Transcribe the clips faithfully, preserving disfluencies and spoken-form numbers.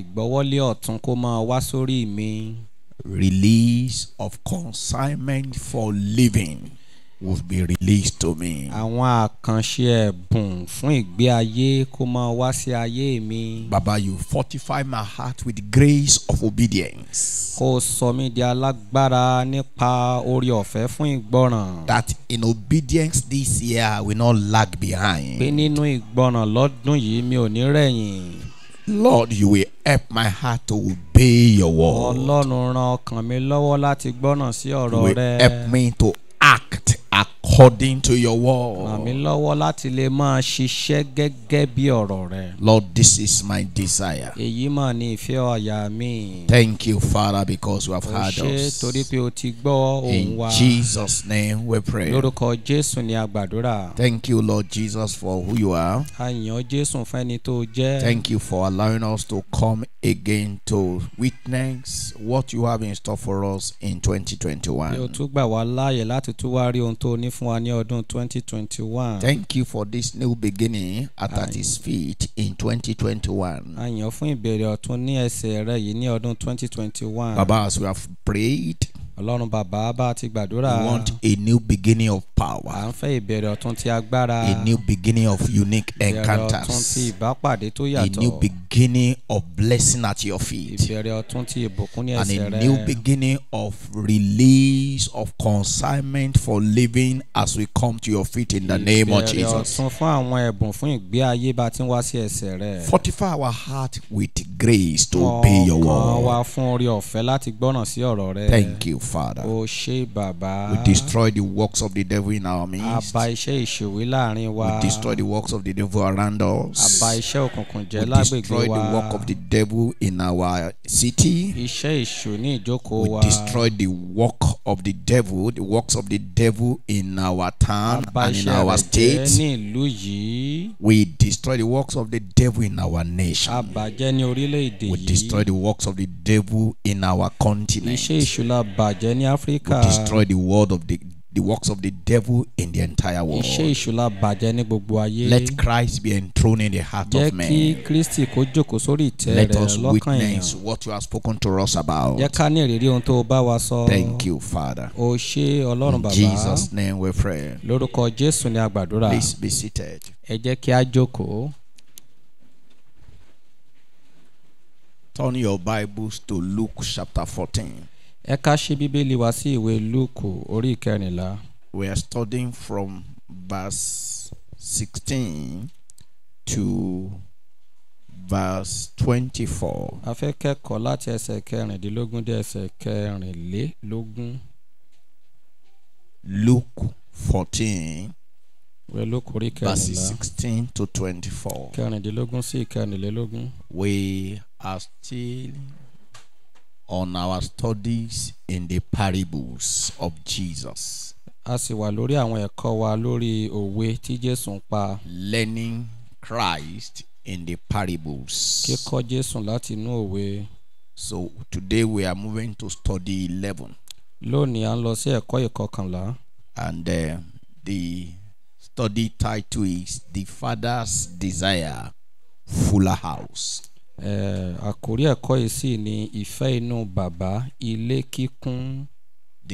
ìgbọ́wọ́lé ọ̀tún kó máa wá sórí mi. Release of consignment for living will be released to me. Àwọn àkànṣe ẹ̀bùn fún ìgbé ayé kó máa wá sí ayé mi. Baba, you fortify my heart with grace of obedience. Kó sọ mí di alágbára nípa oore ọ̀fẹ́ fún ìgbọràn. That in obedience this year I will not lag behind. Pé nínú ìgbọràn lọ́dún yìí mi ò ní rẹ̀yìn. Lord, you will help my heart to obey your word. Ọlọ́run ran ọkàn mi lọ́wọ́ láti gbọ́ràn sí ọ̀rọ̀ rẹ. You will help me to act according to your word. Lord, this is my desire. Thank you, Father, because you have heard us. In Jesus' name we pray. Thank you, Lord Jesus, for who you are. Thank you for allowing us to come again to witness what you have in store for us in twenty twenty-one. Thank you for this new beginning at his feet in twenty twenty-one. Baba, as we have prayed, we want a new beginning of power, a new beginning of unique encounters, a new beginning of blessing at your feet, and a new beginning of release of consignment for living as we come to your feet in the name of Jesus. Fortify our heart with grace to obey your word. Thank you, Father. We destroy the works of the devil in our midst. We destroy the works of the devil around us. We destroy the work of the devil in our city. We destroy the work of the devil, the works of the devil in our town and in our state. We destroy the works of the devil in our nation. We destroy the works of the devil in our continent. We destroy the word of the the works of the devil in the entire world. Let Christ be enthroned in the heart of men. Let us witness what you have spoken to us about. Thank you, Father. In Jesus' name we pray. Please be seated. Turn your Bibles to Luke chapter fourteen. We are studying from verse sixteen to verse twenty-four. Luke fourteen, verses sixteen to twenty-four. We are still on our studies in the parables of Jesus. Learning Christ in the parables. So today we are moving to study eleven. And uh, the study title is The Father's Desire, Fuller House. The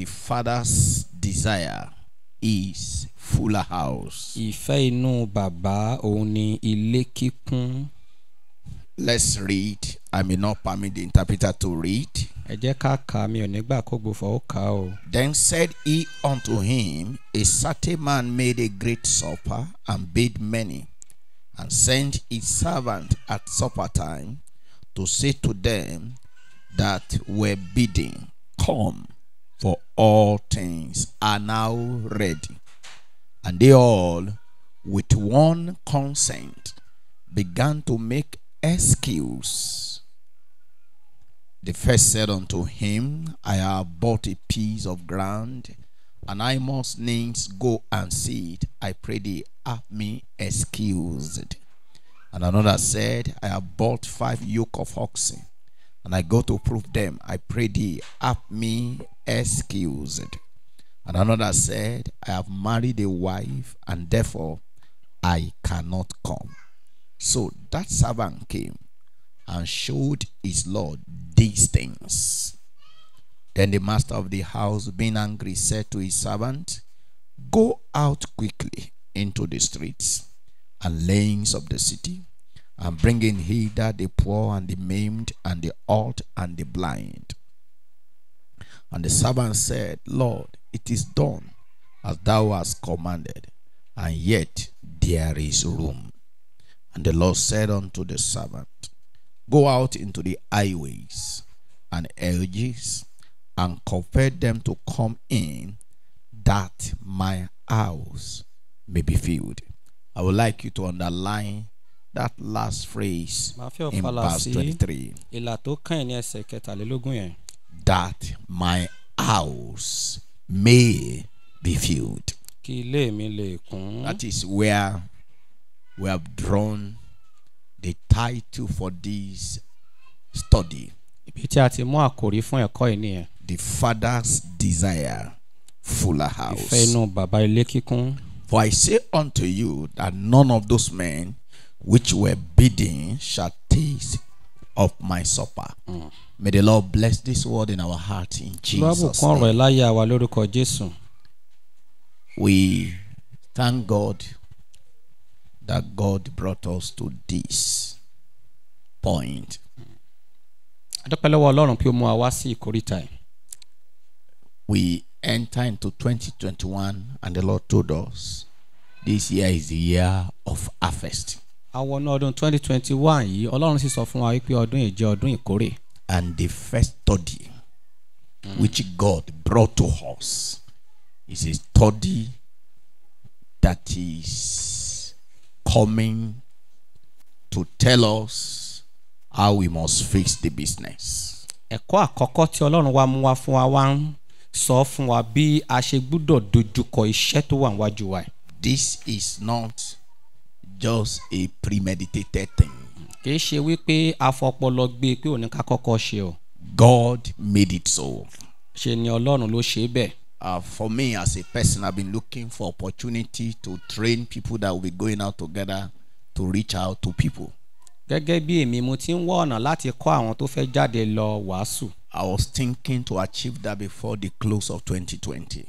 Father's desire is fuller house. Let's read. I may not permit the interpreter to read. Then said he unto him, a certain man made a great supper and bade many, and sent his servant at supper time to say to them that were bidden, come, for all things are now ready. And they all, with one consent, began to make excuse. The first said unto him, I have bought a piece of ground, and I must needs go and see it. I pray thee, have me excused. And another said, I have bought five yoke of oxen, and I go to prove them. I pray thee, have me excused. And another said, I have married a wife, and therefore I cannot come. So that servant came and showed his lord these things. Then the master of the house, being angry, said to his servant, Go out quickly into the streets and lanes of the city, and bring in hither the poor and the maimed and the halt and the blind. And the servant said, Lord, it is done as thou hast commanded, and yet there is room. And the Lord said unto the servant, Go out into the highways and hedges, and compel them to come in, that my house may be filled. I would like you to underline that last phrase in verse twenty-three. That my house may be filled. That is where we have drawn the title for this study. The Father's Desire, Fuller House. For I say unto you that none of those men which were bidden shall taste of my supper. Mm. May the Lord bless this word in our heart in Jesus' name. We thank God that God brought us to this point. We enter into twenty twenty-one, and the Lord told us this year is the year of harvest. And the first study mm. which God brought to us is a study that is coming to tell us how we must fix the business. This is not just a premeditated thing. God made it so. Uh, for me as a person, I've been looking for opportunity to train people that will be going out together to reach out to people. I was thinking to achieve that before the close of twenty twenty.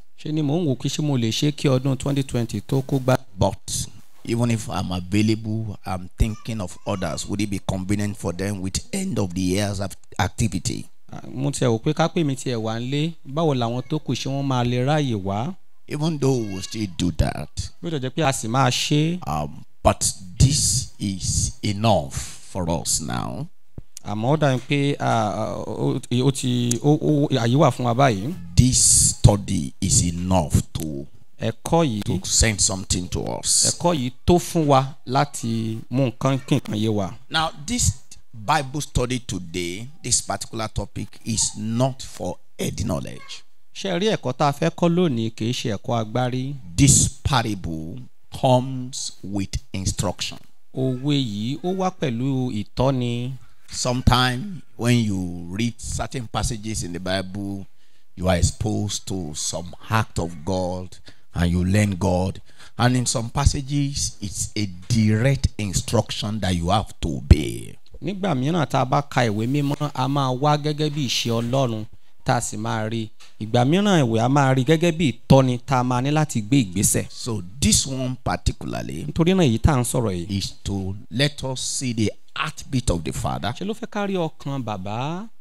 But even if I'm available, I'm thinking of others. Would it be convenient for them with end of the year's activity? Even though we still do that, um, but this is enough for us now. This study is enough to to send something to us. Now, this Bible study today, this particular topic, is not for head knowledge. This parable comes with instruction. Sometimes when you read certain passages in the Bible, you are exposed to some act of God and you learn God. And in some passages, it's a direct instruction that you have to obey. So this one particularly is to let us see the heartbeat of the Father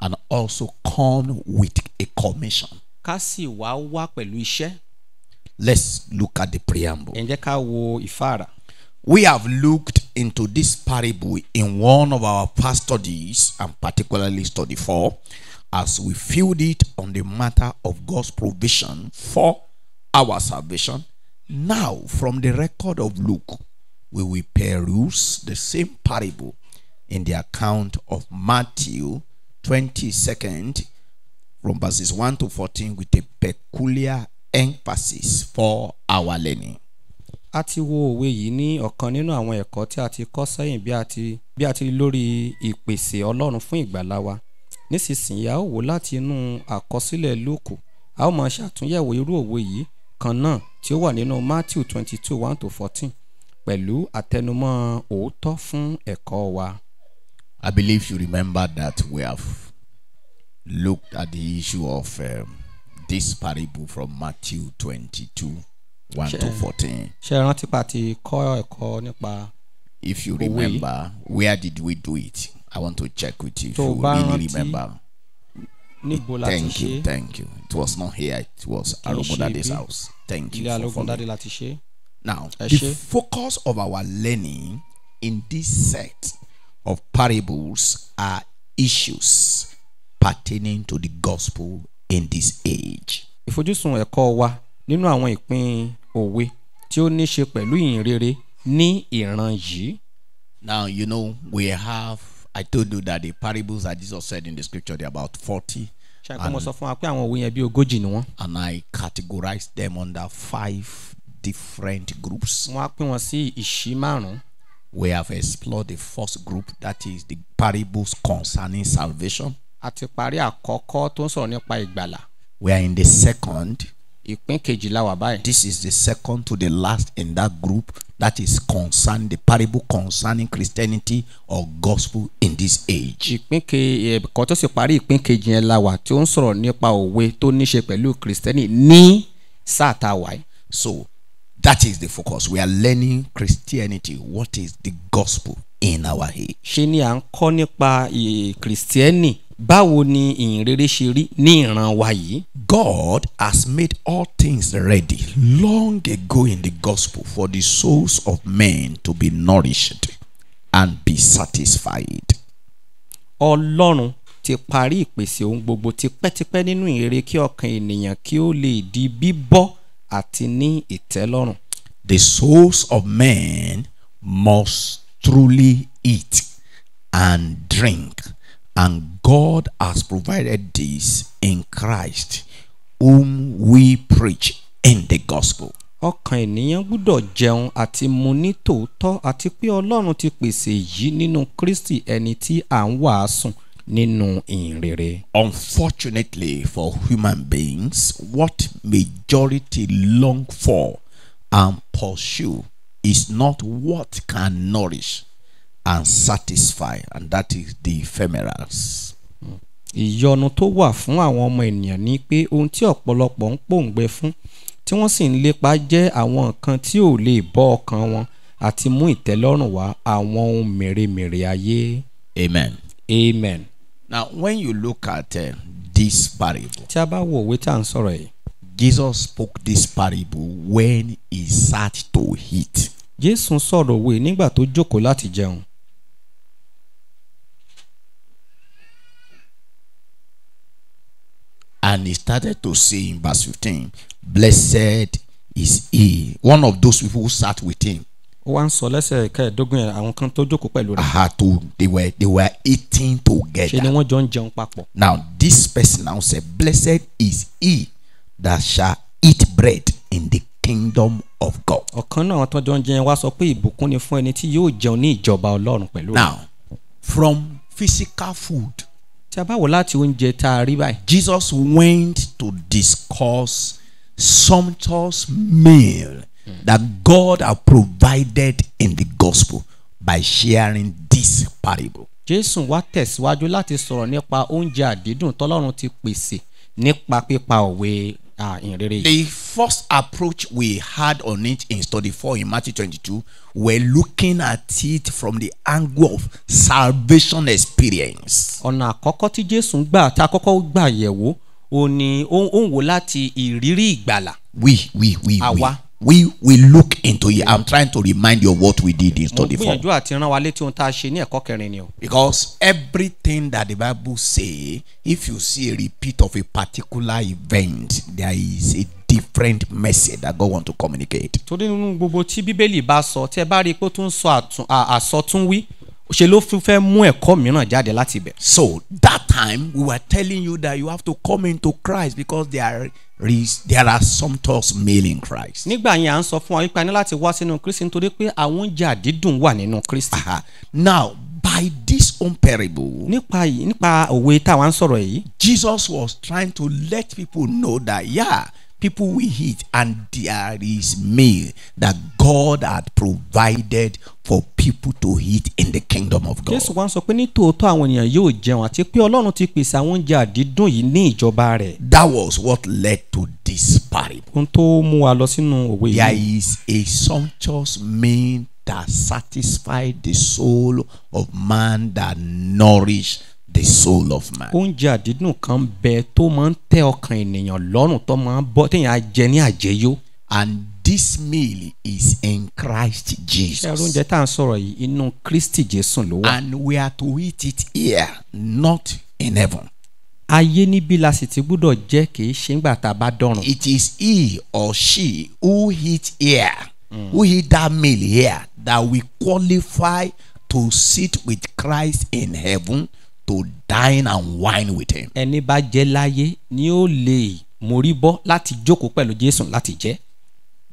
and also come with a commission. Let's look at the preamble. We have looked into this parable in one of our past studies, and particularly study four, as we filled it on the matter of God's provision for our salvation. Now, from the record of Luke, we will peruse the same parable in the account of Matthew twenty-second, from verses one to fourteen, with a peculiar emphasis for our learning. Ati wo òwe yìí ní ọ̀kan nínú àwọn ẹ̀kọ́ tí a ti kọ́ sẹ́yìn bí a ti bí a ti lórí ìpèsè Ọlọ́run fún ìgbàlá wa. Nísinsìnyí a ó wò láti inú àkọsílẹ̀ Lúùkù. A ó máa ṣàtúnyẹ̀wò irú òwe yìí kan náà tí ó wà nínú Matthew twenty-two one to fourteen pẹ̀lú àtẹnumọ́ òótọ́ fún ẹ̀kọ́ wa. I believe you remember that we have looked at the issue of um, this parable from Matthew twenty-two, one to fourteen. If you remember, where did we do it? I want to check with you if you really remember. Thank you, thank you. It was not here, it was Aromodade's house. Thank you for following. Now, the focus of our learning in this set of parables are issues pertaining to the gospel in this age. Now, you know, we have, I told you that the parables that Jesus said in the scripture, they're about forty. And, and I categorized them under five different groups. We have explored the first group, that is the parables concerning salvation. We are in the second. This is the second to the last in that group, that is concerned the parable concerning Christianity or gospel in this age. So that is the focus. We are learning Christianity. What is the gospel in our age? God has made all things ready long ago in the gospel for the souls of men to be nourished and be satisfied. The souls of men must truly eat and drink, and God has provided this in Christ, whom we preach in the gospel. Unfortunately for human beings, what majority long for and pursue is not what can nourish and satisfy, and that is the ephemerals. Amen. Amen. Now, when you look at uh, this parable, Jesus spoke this parable when he sat to eat. And he started to say in verse fifteen, "Blessed is he." One of those people who sat with him. Aha, to, they, were, they were eating together. Now, this person now said, "Blessed is he that shall eat bread in the kingdom of God." Now, from physical food, Jesus went to discuss sumptuous meal mm. that God had provided in the gospel by sharing this parable. The first approach we had on it in study four in Matthew twenty-two, we're looking at it from the angle of salvation experience. We, we, we, we. We will look into it. I'm trying to remind you of what we did in study four. Because everything that the Bible says, if you see a repeat of a particular event, there is a different message that God wants to communicate. So that time we were telling you that you have to come into Christ because there are there are sumptuous meal in Christ. Uh-huh. Now, by this own parable, Jesus was trying to let people know that yeah, people will eat, and there is meal that God had provided for people to eat in the kingdom of God. That was what led to this parable. There is a sumptuous meal that satisfies the soul of man, that nourishes the soul of man. And this meal is in Christ Jesus. And we are to eat it here, not in heaven. It is he or she who eats here, mm. who eats that meal here, that we qualify to sit with Christ in heaven, to dine and wine with him. Do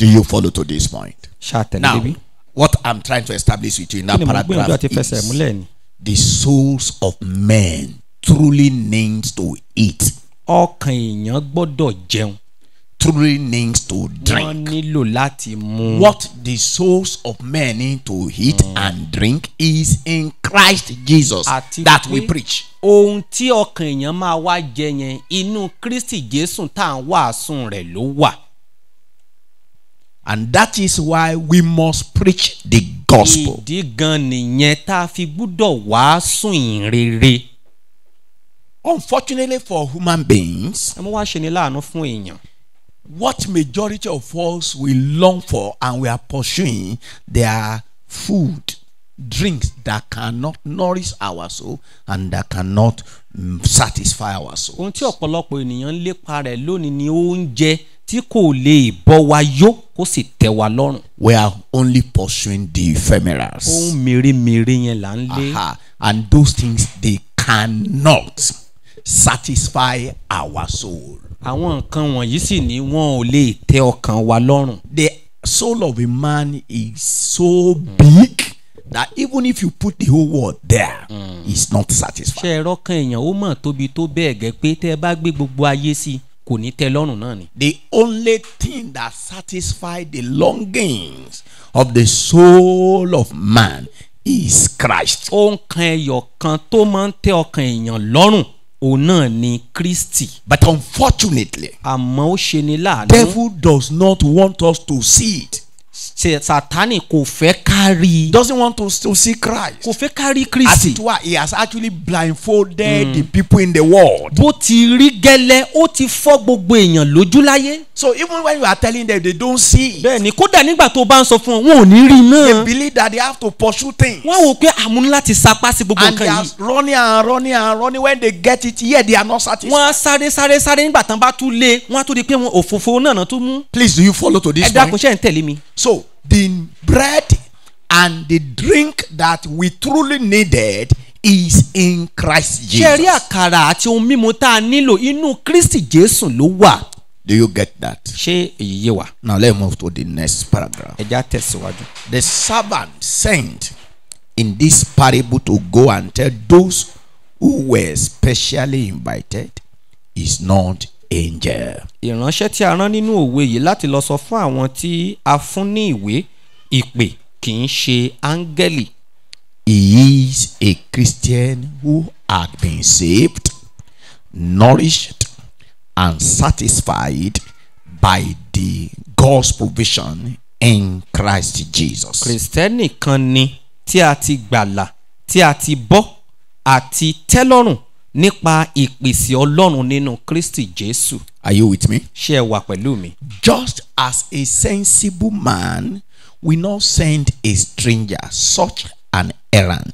you follow to this point? Now, what I'm trying to establish with you in that paragraph is the souls of men truly needs to eat, truly needs to drink. What the souls of men need to eat mm. and drink is in Christ Jesus that we preach. And that is why we must preach the gospel. Unfortunately for human beings, what majority of us we long for and we are pursuing, they are food, drinks that cannot nourish our soul and that cannot um, satisfy our soul. We are only pursuing the ephemerals. Aha. And those things, they cannot satisfy our soul. The soul of a man is so big that even if you put the whole world there, mm. it's not satisfied. The only thing that satisfies the longings of the soul of man is Christ. But unfortunately, the devil does not want us to see it. Doesn't want us to see Christ. As it were, he has actually blindfolded mm. the people in the world. So even when you are telling them, they don't see it. They believe that they have to pursue things. And they are running and running and running. When they get it here, they are not satisfied. Please, do you follow to this point? So the bread and the drink that we truly needed is in Christ Jesus. Do you get that? Now let's move to the next paragraph. The servant sent in this parable to go and tell those who were specially invited is not angel. Ìránṣẹ́ tí a rán nínú òwe yìí láti lọ sọ fún àwọn tí a fún ní ìwé ìpè kìí ṣe áńgẹ́lì. He is a Christian who had been saved, nourished, and satisfied by the God's provision in Christ Jesus. Kristẹni kan ni tí a ti gbàlà, tí a ti bọ́, àti tẹ́lọ́rùn nípa ìpèsè Ọlọ́run nínú Kristi Jésù. Are you with me? Ṣé ẹ wà pẹ̀lú mi? Just as a sensible man will not send a stranger such an errand,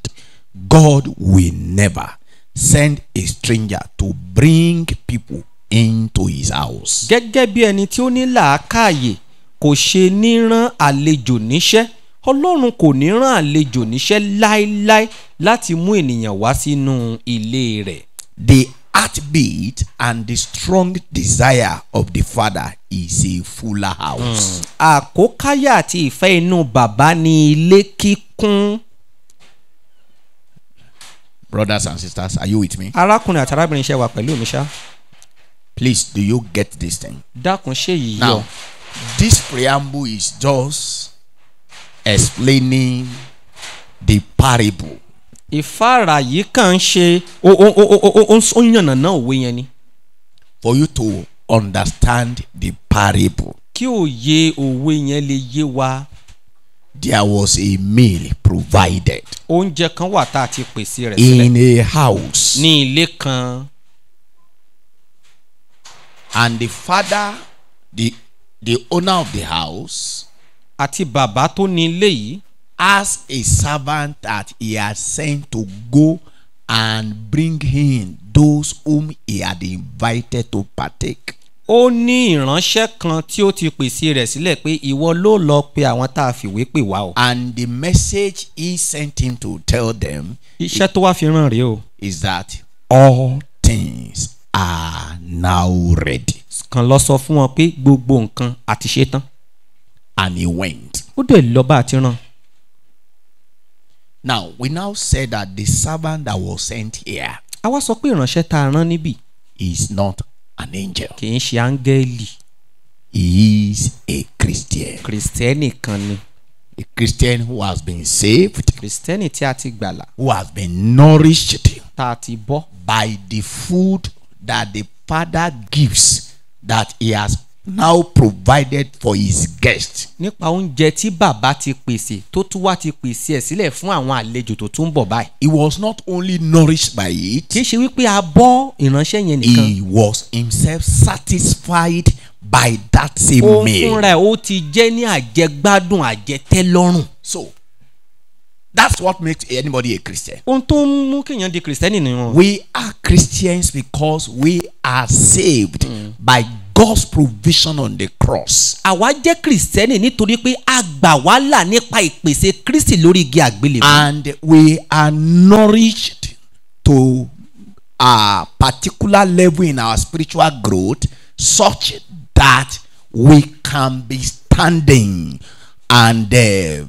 God will never send a stranger to bring people into his house. Gẹ́gẹ́ bí ẹni tí ó ní làákàyè kò ṣe ní rán àlejò níṣẹ́, Ọlọ́run kò ní rán àlejò níṣẹ́ láíláí láti mú ènìyàn wá sínú ilé rẹ̀. The heartbeat and the strong desire of the father is a fuller house. Àkókáyà àti ìfẹ́ inú bàbá ni ilé kíkún. Brothers and sisters, are you with me? Arákùnrin àti arábìnrin ṣe wà pẹ̀lú mi ṣá. Please, do you get this thing? Now, this preamble is just explaining the parable. For you to understand the parable, there was a meal provided in a house, and the father, the the owner of the house, asked a servant that he had sent to go and bring him those whom he had invited to partake. Ó ní ìránṣẹ́ kan tí ó ti pèsè rẹ̀ sílẹ̀ pé ìwọ ló lọ pe àwọn tá a fìwé pè wá o. And the message he sent him to tell them, iṣẹ́ tó wá fi rán rèé o, is that all things are now ready. Kan lọ sọ fún wọn pé gbogbo nǹkan àti ṣe tán. And he went. Ó dẹ̀ lọ bá àti rán. Now we now say that the servant that was sent here, àwa sọ pé ìránṣẹ́ tá a rán níbí, is not an angel. Kì í ṣe áńgẹ́lì. He is a Christian. Kristẹni kan ni. A Christian who has been saved. Kristẹni tí a ti gbàlà. Who has been nourished. Tá a ti bọ́. By the food that the Father gives, that he has now provided for his guest. Nípa oúnjẹ tí bàbá ti pèsè tó tún wá ti pèsè ẹ̀ sílẹ̀ fún àwọn àlejò tó tún bọ̀ báyìí. He was not only nourished by it. Kì í ṣe wípé a bọ́ ìránṣẹ́ yẹn nìkan. He was himself satisfied by that same meal. Òun fúnra ẹ̀ ó ti jẹ́ ní àjẹgbádùn àjẹtẹ́lọ́rùn. So that's what makes anybody a Christian. Ohun tó ń mú kéèyàn di Kristẹni nìyẹn. We are Christians because we are saved mm. by God's provision on the cross. Àwa jẹ́ Kristẹni nítorí pé a gbà wá là nípa ìpèsè Kristi lórí igi àgbélébùú. And we are nourished to a particular level in our spiritual growth such that we can be standing and uh,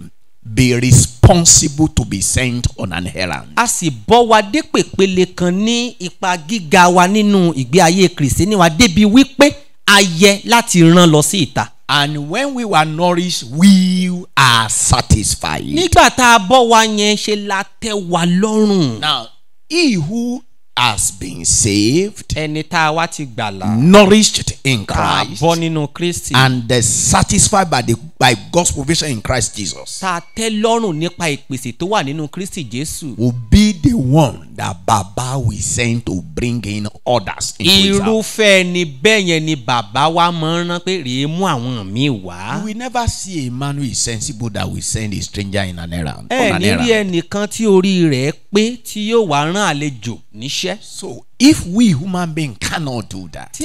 be responsible to be sent on an errand. A sì bọ́ wa dé pèpele kan ní ipa gíga wa nínú ìgbé ayé Kristẹni wa débi wípé a yẹ láti rán lọ sí ìta. And when we were nourished, we are satisfied. Nígbà tá a bọ́ wa yẹn ṣe la tẹ́ wa lọ́rùn. Now, he who has been saved, ẹni tá a wá ti gbàlà, nourished in Christ, bọ́ nínú Kristi, and uh, satisfied by the by God's provision in Christ Jesus, tá a tẹ́ lọ́rùn nípa ìpèsè tó wà nínú Kristi Jésù, will be the one that Baba will send to bring in others. Irúfẹ́ ni bẹ́ẹ̀ yẹn ni bàbá wa máa ń rán pé rèé mú àwọn mi wá. You will never see a man who is sensible that will send a stranger in an errand. Ẹ ní rí ẹnìkan tí orí rẹ̀ pé tí yóò wá rán àlejò níṣẹ́. So if we human beings cannot do that,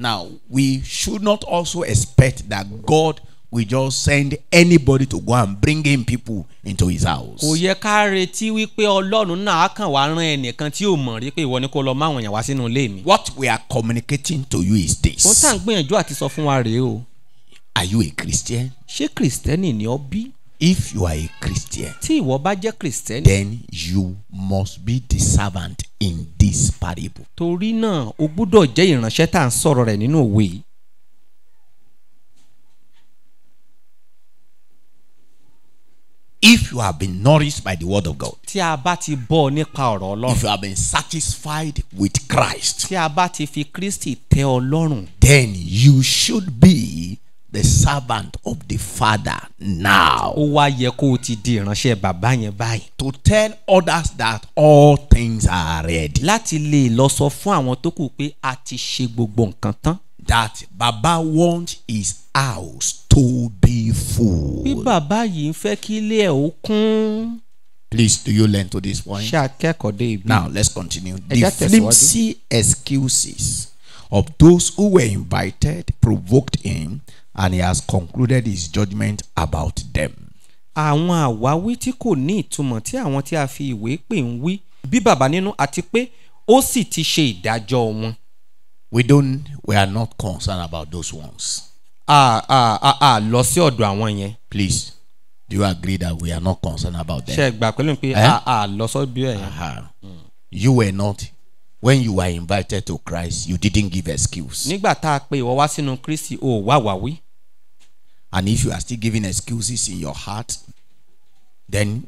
now we should not also expect that God will just send anybody to go and bring in people into his house. What we are communicating to you is this: are you a Christian? If you are a Christian, then you must be the servant in this parable. Torí náà o gbọ́dọ̀ jẹ́ ìránṣẹ́ tá à ń sọ̀rọ̀ rẹ̀ nínú òwe. If you have been nourished by the word of God, tí a bá ti bọ́ nípa ọ̀rọ̀ Ọlọ́run, if you have been satisfied with Christ, tí a bá ti fi Kristi tẹ́ Ọlọ́run, then you should be the servant of the Father now. To tell others that all things are ready. That Baba wants his house to be full. Please, do you learn to this point? Now, let's continue. The flimsy excuses of those who were invited provoked him, and he has concluded his judgment about them. Àwọn àwáwí tí kò ní ìtumọ̀ tí àwọn tí a fi ìwé pè ń wí bí bàbá nínú àti pé ó sì ti ṣe ìdájọ́ wọn. We don't we are not concerned about those ones. Ah ah ah ah lọ sí ọ̀dọ̀ àwọn yẹn. Please, do you agree that we are not concerned about them? Ṣé ẹ gbà pẹ̀lú pé ah ah lọ sọ́dọ̀ bí ẹ̀ yẹn. You were not When you were invited to Christ, you didn't give excuse. And if you are still giving excuses in your heart, then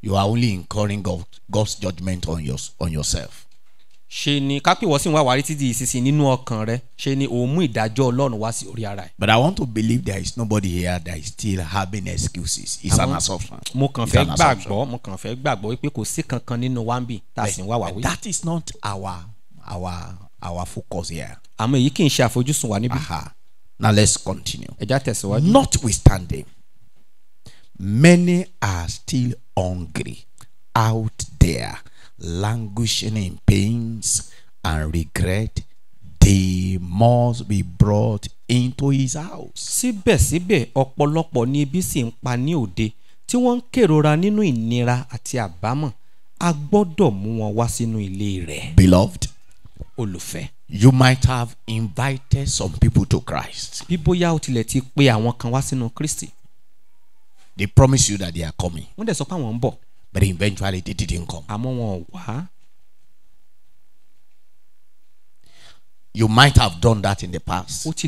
you are only incurring God, God's judgment on, your, on yourself. But I want to believe there is nobody here that is still having excuses. It's an assumption. It's an assumption. But that is not our our our focus here. Aha. Now let's continue. Notwithstanding, many are still hungry out there, languishing in pains and regret. They must be brought into his house. Síbẹ̀síbẹ̀ ọ̀pọ̀lọpọ̀ ni ebi sì ń pa ní òde tí wọ́n ń kérora nínú ìnira àti àbámọ̀. A gbọ́dọ̀ mú wọn wá sínú ilé rẹ̀. Beloved, olùfẹ́, you might have invited some people to Christ. Bí bóyá o tilẹ̀ ti pe àwọn kan wá sínú Kristi. They promise you that they are coming. Wọ́n dẹ̀ sọ pé àwọn ń bọ̀. But eventually they didn't come. You might have done that in the past. That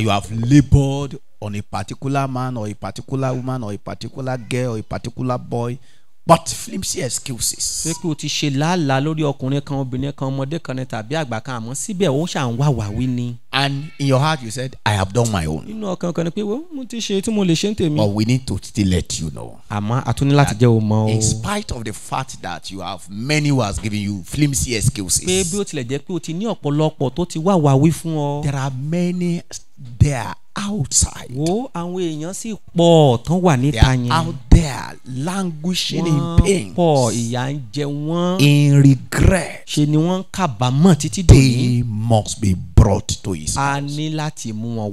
you have labored on a particular man or a particular woman or a particular girl or a particular boy, but flimsy excuses. And in your heart you said, I have done my own. But we need to still let you know that in spite of the fact that you have many who has given you flimsy excuses, there are many there outside. They are out there languishing in pains, in regret. They must be brought to his house. So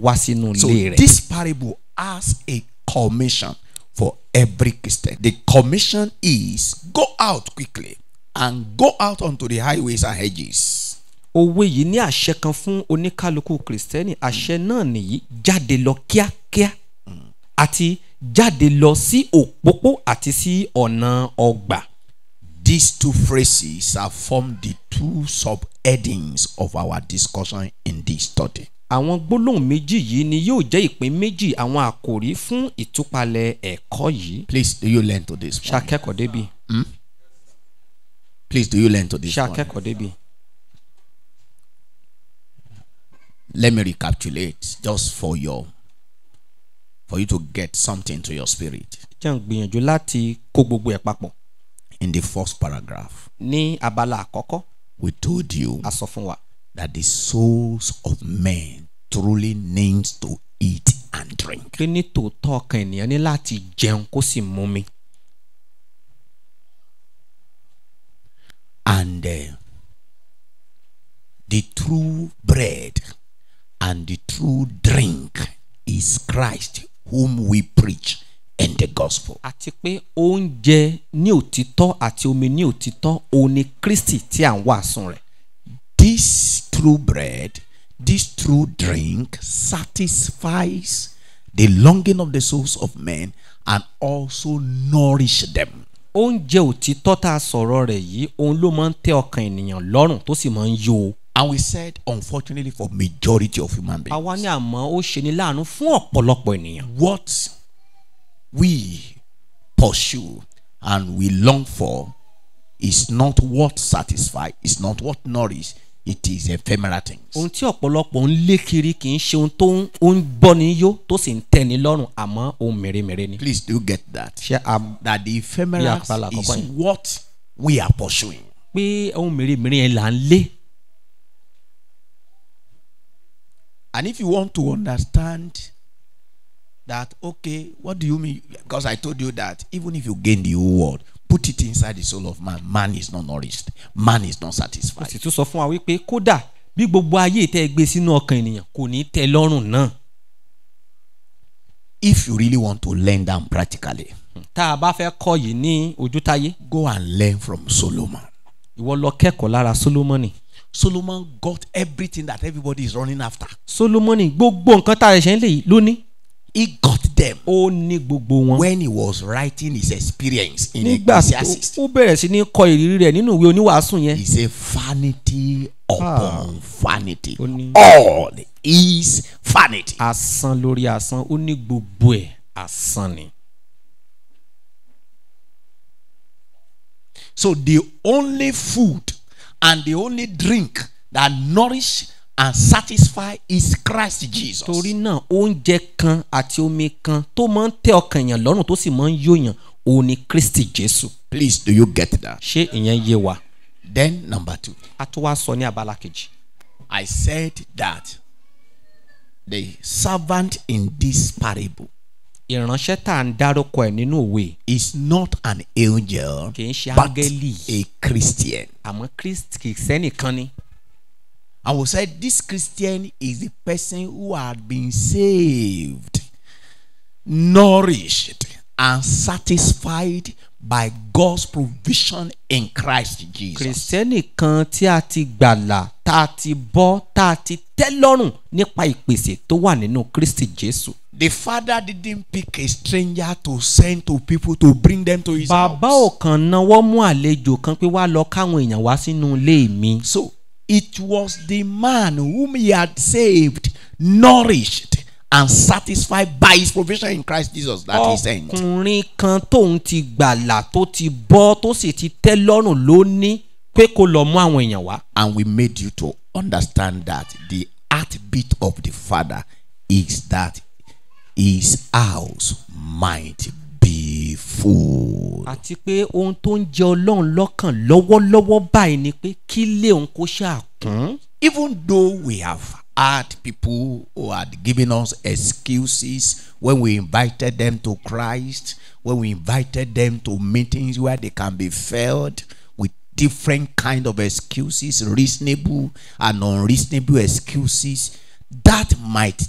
this parable has a commission for every Christian. The commission is, go out quickly and go out onto the highways and hedges. Òwe yìí ní àṣẹ kan fún oníkálukú Kristẹni. Àṣẹ náà nìyí, jáde lọ kíákíá àti jáde lọ sí òpópó àti sí ọ̀nà ọgbà. These two phrases have formed the two subheadings of our discussion in this study. Àwọn gbólóhùn méjì yìí ni yóò jẹ́ ìpín méjì àwọn àkòrí fún ìtúpalẹ̀ ẹ̀kọ́ yìí. Please, do you learn to this one? Ṣakẹ́kọ̀ọ́ débi. Hmm? Please, do you learn to this one? Ṣakẹ́kọ̀ọ́ débi. Let me recapitulate just for your for you to get something to your spirit. In the first paragraph, we told you that the souls of men truly needs to eat and drink. And uh, the true bread and the true drink is Christ, whom we preach in the gospel. This true bread, this true drink satisfies the longing of the souls of men and also nourish them. And we said, unfortunately, for majority of human beings, what we pursue and we long for is not what satisfies, is not what nourishes, it is ephemeral things. Please do get that. That the ephemeral is what we are pursuing. And if you want to understand that, okay, what do you mean? Because I told you that even if you gain the whole world, put it inside the soul of man, man is not nourished, man is not satisfied. If you really want to learn them practically, go and learn from Solomon. Solomon got everything that everybody is running after. Solomon, He got them when he was writing his experience in Ecclesiastes. He said, vanity upon vanity. All is vanity. So the only food and the only drink that nourish and satisfy is Christ Jesus. Please, do you get that? Then number two, I said that the servant in this parable is not an angel but a Christian. I will say this Christian is the person who had been saved, nourished, and satisfied by God's provision in Christ Jesus. Christian kan tí a ti gbàlà, tá a ti bọ́, tá a ti tẹ́ lọ́rùn nípa ìpèsè tó wà nínú Kristi Jésù. The father didn't pick a stranger to send to people to bring them to his house. Bàbá ò kàn náwó mú àlejò kan pé wá lọ káwọn èèyàn wá sínú ilé mi. So it was the man whom he had saved, nourished, and satisfied by his provision in Christ Jesus that he sent. And we made you to understand that the heartbeat of the Father is that his house might be full. Even though we have had people who had given us excuses when we invited them to Christ, when we invited them to meetings where they can be filled with different kind of excuses, reasonable and unreasonable excuses, that might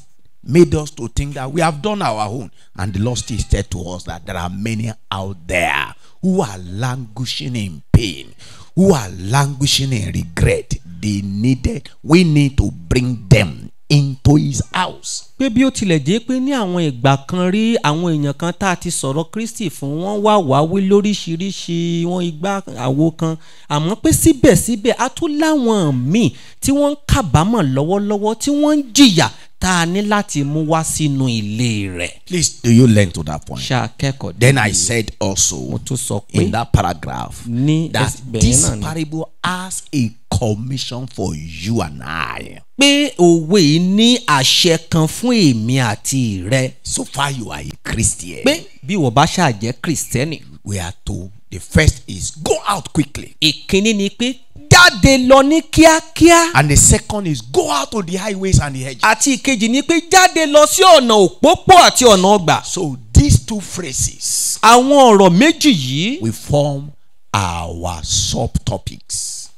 made us to think that we have done our own, and the Lord still said to us that there are many out there who are languishing in pain, who are languishing in regret. They needed, we need to bring them into his house. Please, do you learn to that point? Then I said also in that paragraph that this parable has a commission for you and I. So far you are a Christian. We are to, the first is go out quickly. And the second is go out to the highways and the hedges. So these two phrases, we form our subtopics.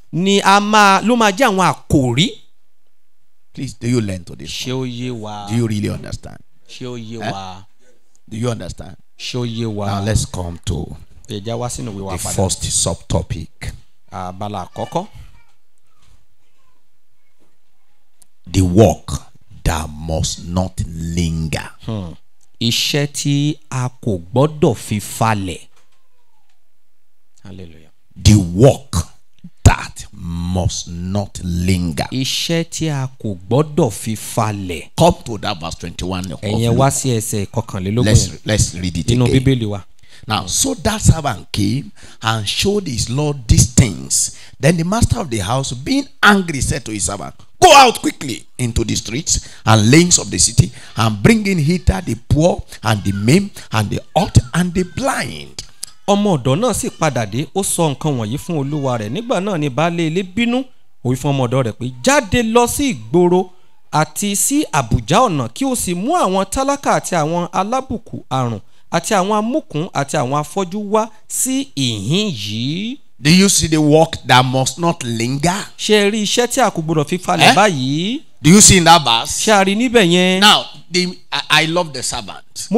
Please, do you learn to this? Do you really understand? Eh? Do you understand? Now let's come to the first subtopic. The work that must not linger. Hmm. Hallelujah. The work that must not linger. Come to that verse twenty-one. Let's, let's read it again. Now, so that servant came and showed his Lord these things. Then the master of the house, being angry, said to his servant, go out quickly into the streets and lanes of the city and bring in hither the poor and the maimed and the hurt and the blind. Do you see the work that must not linger? Eh? Do you see in that verse? Now, the, I, I love the servant.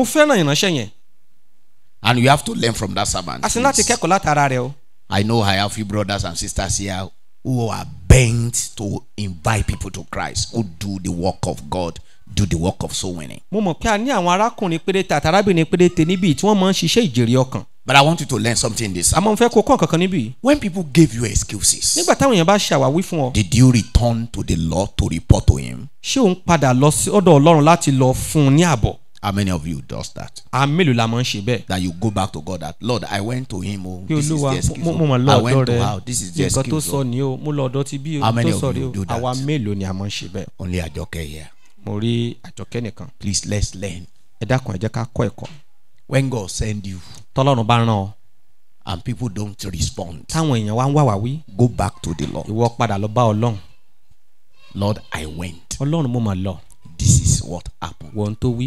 And you have to learn from that servant. Please. I know I have few brothers and sisters here who are bent to invite people to Christ, who do the work of God do the work of soul winning. But I want you to learn something in this. When people gave you excuses, did you return to the Lord to report to him? How many of you does that? That you go back to God that, Lord, I went to him. Oh, this is the excuse. I went to how? This is the excuse. How many of you do that? Only Ajoke here. Please, let's learn. When God send you and people don't respond, go back to the Lord. Lord, I went. This is what happened.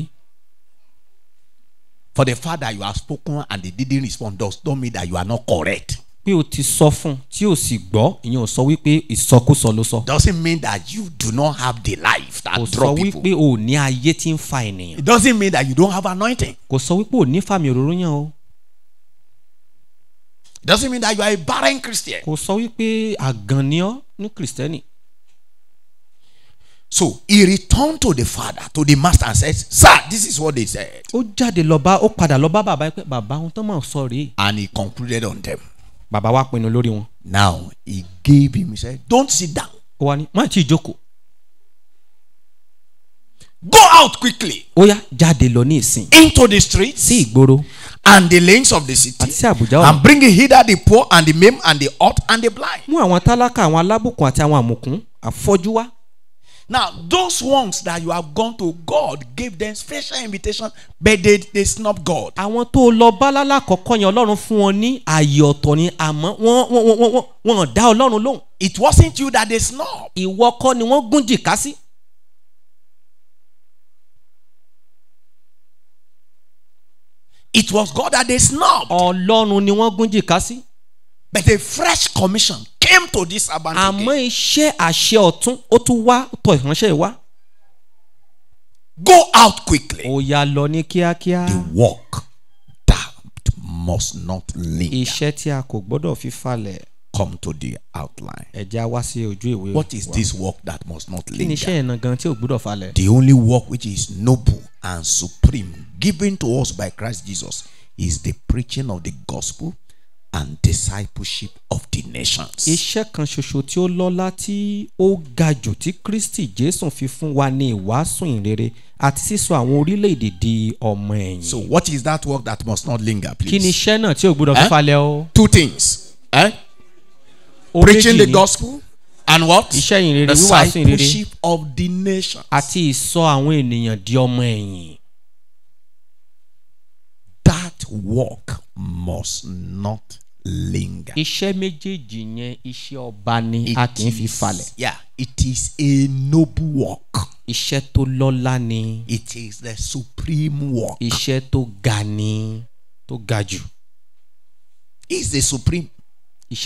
For the fact that you have spoken and they didn't respond does not mean that you are not correct. Doesn't mean that you do not have the life that draw people. It doesn't mean that you don't have anointing. It doesn't mean that you are a barren Christian. So he returned to the father, to the master, and said, Sir, this is what they said. And he concluded on them. Now he gave him, he said, don't sit down. Go out quickly into the streets and the lanes of the city and bring hither the poor and the maimed and the hurt and the blind. Now, those ones that you have gone to, God gave them special invitation, but they, they snubbed God. It wasn't you that they snubbed. It was God that they snubbed. But a fresh commission came to this abandonment. Go out quickly. The work that must not linger. Come to the outline. What is this work that must not linger? The only work which is noble and supreme, given to us by Christ Jesus, is the preaching of the gospel and discipleship of the nations. So what is that work that must not linger, please? Eh? Two things. Eh? Preaching the gospel and what? Discipleship of the nations. That work must not linger. It is, yeah, it is a noble work. It is the supreme work. It's the supreme. If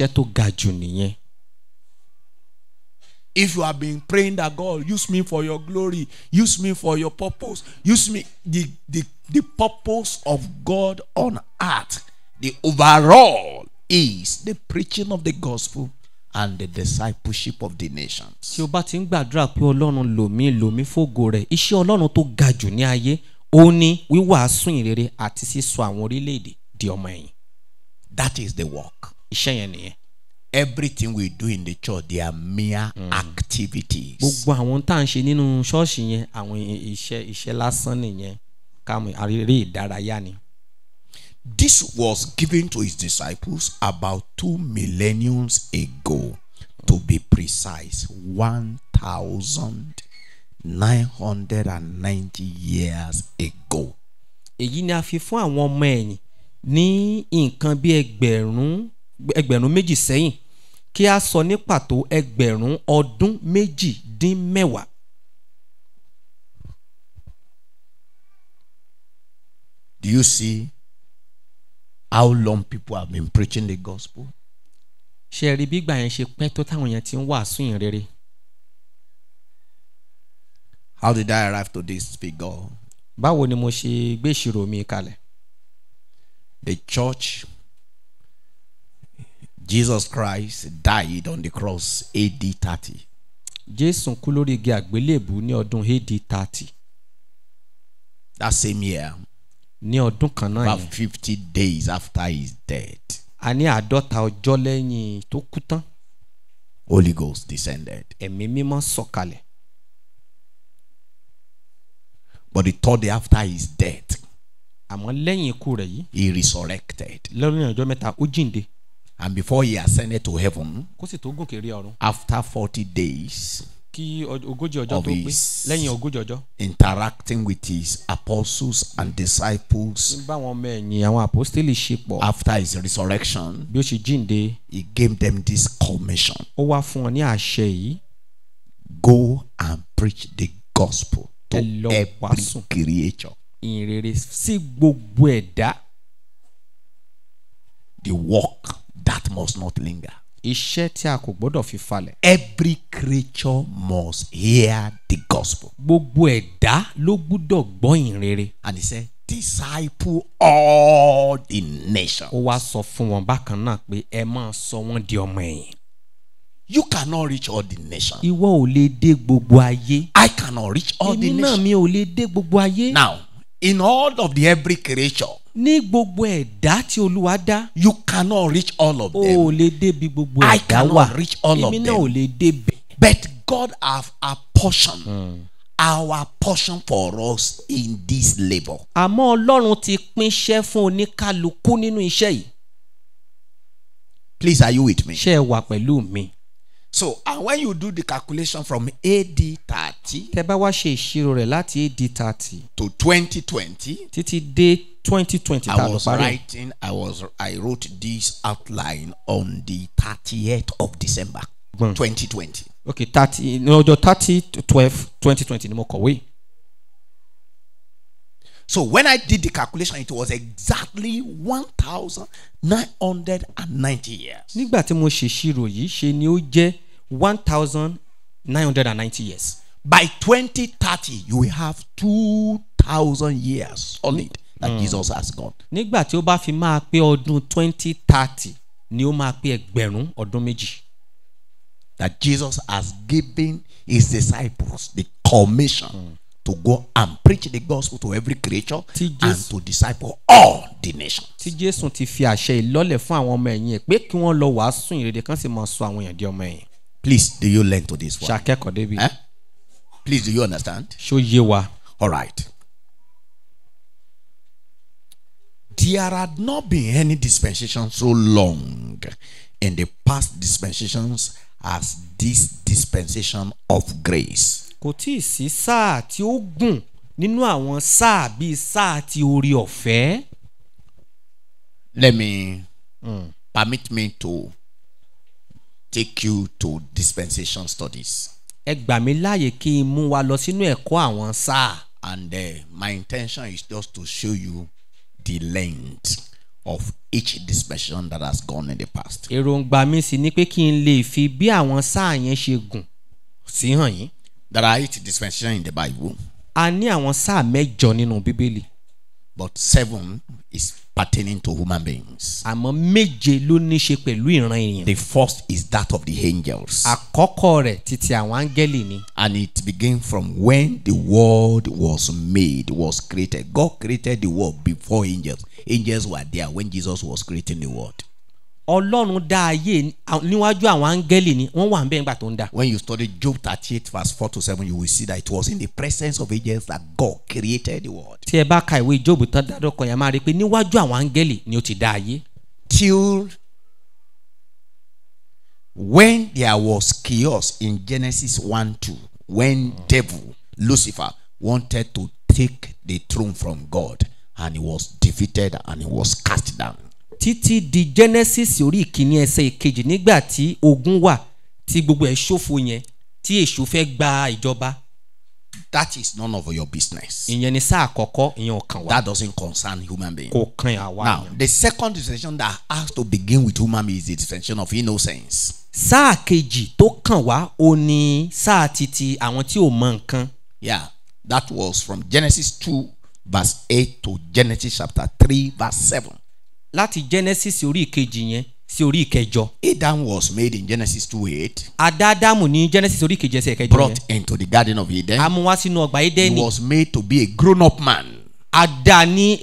you have been praying that God, use me for your glory, use me for your purpose, use me, the, the, the purpose of God on earth, the overall is the preaching of the gospel and the discipleship of the nations. That is the work. Everything we do in the church, they are mere mm. activities. This was given to his disciples about two millennia ago. To be precise, one thousand nine hundred ninety years ago. Ẹgbẹ̀rún méjì sẹ́yìn kí a sọ ní pàtó ẹgbẹ̀rún ọdún méjì dín mẹ́wàá. Do you see how long people have been preaching the gospel? Ṣé ẹ rí bí ìgbà yẹn ṣe pẹ́ tó táwọn yẹn ti ń wàásù ìyìn rere? How did I arrive to this figure? Báwo ni mo ṣe gbé ìṣirò mi kalẹ̀? The church. Jesus Christ died on the cross A D thirty. that same year, about fifty days after his death, Holy Ghost descended. But the third day after his death, he resurrected. And before he ascended to heaven, after forty days of his interacting with his apostles and disciples, after his resurrection, he gave them this commission: go and preach the gospel to every creature. The work that must not linger. Every creature must hear the gospel. And he said, disciple all the nations. You cannot reach all the nations. I cannot reach all the nations. Now, in all of the every creature, you cannot reach all of them. I cannot reach all of them. But God have a portion. Mm. Our portion for us in this labor. Please, are you with me? So, and when you do the calculation from A D thirty to twenty twenty, twenty twenty, I was writing, I was, I wrote this outline on the thirtieth of December, mm. twenty twenty. Okay, thirty, no, the thirty to twelve, twenty twenty, no more away. So when I did the calculation, it was exactly one thousand nine hundred ninety years. Nígbà tí mo ṣe ṣírò yìí, ṣe ni ó jẹ́ one thousand nine hundred ninety years. By twenty thirty, you will have two thousand years solid that mm. Jesus has gone. Nígbà tí ó bá fi máa pé ọdún twenty thirty, ni ó máa pé ẹgbẹ̀rún ọdún méjì. That Jesus has given his disciples the commission. Mm. To go and preach the gospel to every creature and to disciple all the nations. Please, do you learn to this one? Eh? Please, do you understand? All right. There had not been any dispensation so long in the past dispensations as this dispensation of grace. Kò tíì sí sáà tí ó gùn nínú àwọn sáà bíi sáà tí orí ọ̀fẹ́. Let me mm. permit me to take you to dispensation studies. Ẹ gbà mí láàyè kí n mú wa lọ sínú ẹ̀kọ́ àwọn sáà. And uh, my intention is just to show you the length of each dispensation that has gone in the past. Èròǹgbà mi sì ni pé kí n lè fi bí àwọn sáà yẹn ṣe gùn sí hàn yín. There are eight dispensations in the Bible. But seven is pertaining to human beings. The first is that of the angels. And it began from when the world was made, was created. God created the world before angels. Angels were there when Jesus was creating the world. When you study Job thirty-eight verse four to seven, you will see that it was in the presence of angels that God created the world. Till when there was chaos in Genesis one two, when devil, Lucifer, wanted to take the throne from God, and he was defeated and he was cast down. Títí di Genesis orí ìkíní ẹsẹ̀ ìkejì nígbà tí ogun wà tí gbogbo ẹ̀ ṣòfò yẹn tí èṣù fẹ́ gba ìjọba. That is none of your business. Ìyẹn ni sáà àkọ́kọ́ ìyẹn ò kàn wá. That doesn't concern human being. Kò kàn àwa. Now the second dispensation that has to begin with human being is the dispensation of innocence. Sáà kejì tó kàn wá ó ní sáà títí àwọn tí ò mọ nǹkan. Yeah, that was from Genesis two verse eight to Genesis chapter three verse seven. Láti Genesis orí ìkejì yẹn sí orí ìkẹjọ. Adam was made in Genesis two eight. Àdádámù ní Genesis orí ìkejì ẹsẹ̀ ìkẹjọ yẹn. Brought into the garden of Eden. A mú wá sínú ọgbà Édẹ́nì. He was made to be a grown up man. Adani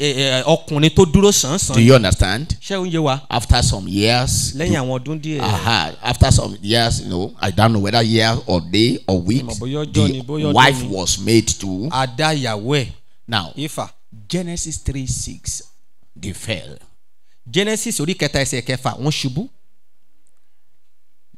ọkùnrin tó dúró sánsan. Do you understand? Ṣé oúnjẹ wa? After some years. Lẹ́yìn àwọn ọdún díẹ̀. Aha, after some years, you know, I don't know whether year or day or week, the wife was made to. Adayawe. Now, Ifa. Genesis three six, they fell. Genesis orí kẹta ẹsẹ̀ kẹfà wọ́n ṣubú.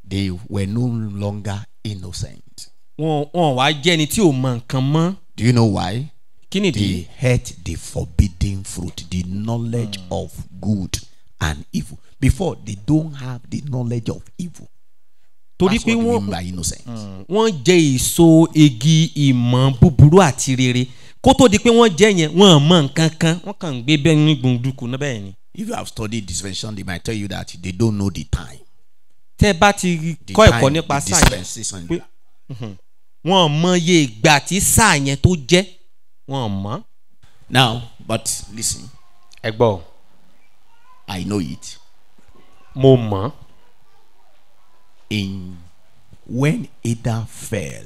They were no longer innocent. Wọ́n wọ́n wá jẹ́ ẹni tí ò mọ nǹkan mọ́. Do you know why? Kini they had the forbidden fruit, the knowledge mm. of good and evil. Before, they don't have the knowledge of evil. That's what they mean by innocent. Wọ́n jẹ èso igi ìmọ̀ búburú àti rere. Kó tó di pé wọ́n jẹ yẹn, wọ́n mọ nǹkan kan, wọ́n kàn ń gbé bẹ́ẹ̀ ní gbùndùkú náà bẹ́ẹ̀ ni. If you have studied dispensation, they might tell you that they don't know the time. Tẹ́ bá ti kọ́ ẹ̀kọ́ nípa sáà yẹn pé wọ́n mọ iye ìgbà tí sáà yẹn tó jẹ́. Now, but listen. Egbo, I know it. Mama. In when Adam fell,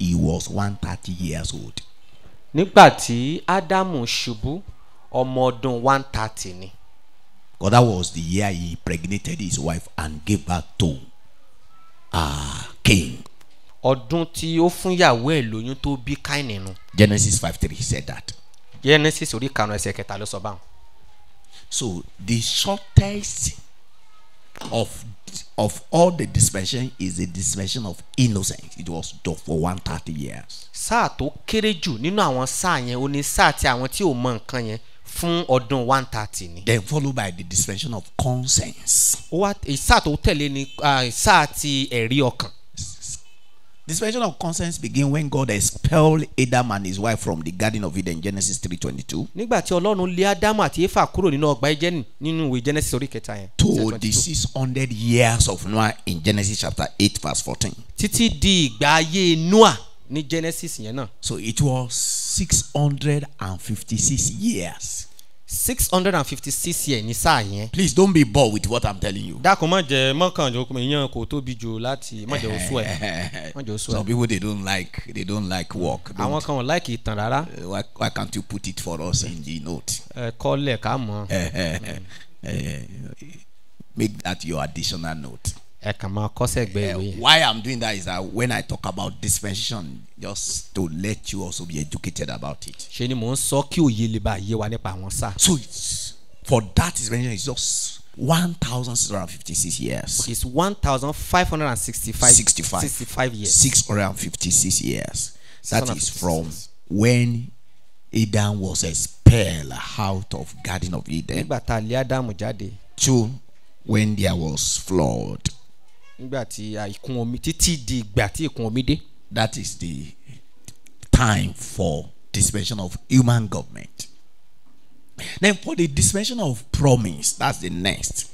he was one hundred thirty years old. Nigbati Adam shubu omodun one hundred thirty ni. God, that was the year he impregnated his wife and gave birth to a king. Genesis five three said that. Genesis So the shortest of of all the dispensation is the dispensation of innocence. It was for one hundred thirty years. Then followed by the dispensation of conscience. Dispensation of conscience begin when God expelled Adam and his wife from the Garden of Eden, Genesis three twenty two. To the six hundred years of Noah in Genesis chapter eight verse fourteen. So it was six hundred and fifty six years. Six hundred and fifty six years. Please don't be bored with what I'm telling you. Some people they don't like they don't like work. Don't. Like it. Uh, why, why can't you put it for us in the note? Uh, call uh, make that your additional note. Uh, why I'm doing that is that when I talk about dispensation, just to let you also be educated about it. So it's, for that dispensation, it's just one thousand six hundred fifty-six years. It's one thousand five hundred sixty-five years. six hundred fifty-six years. That is from when Adam was expelled out of Garden of Eden to when there was flood. That is the time for dispensation of human government. Then for the dispensation of promise, that's the next.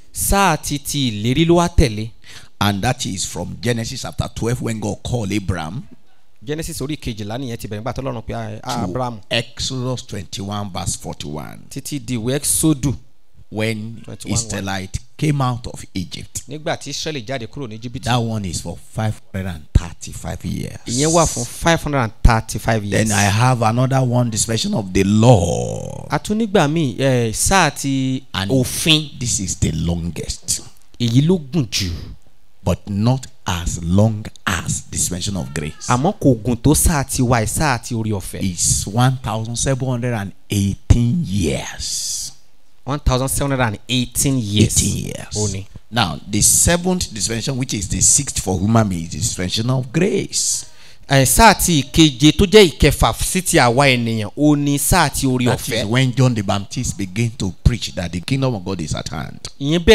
And that is from Genesis chapter twelve when God called Abraham. Genesis to Exodus twenty-one verse forty-one. When Israelite came out of Egypt. That one is for five hundred thirty-five years. five hundred thirty-five years. Then I have another one, dispensation of the law. And this is the longest. But not as long as dispensation of grace. It's one thousand seven hundred eighteen years. one thousand seven hundred eighteen years. eighteen years. Only. Now, the seventh dispensation, which is the sixth for human beings, is dispensation of grace. That is when John the Baptist began to preach that the kingdom of God is at hand. And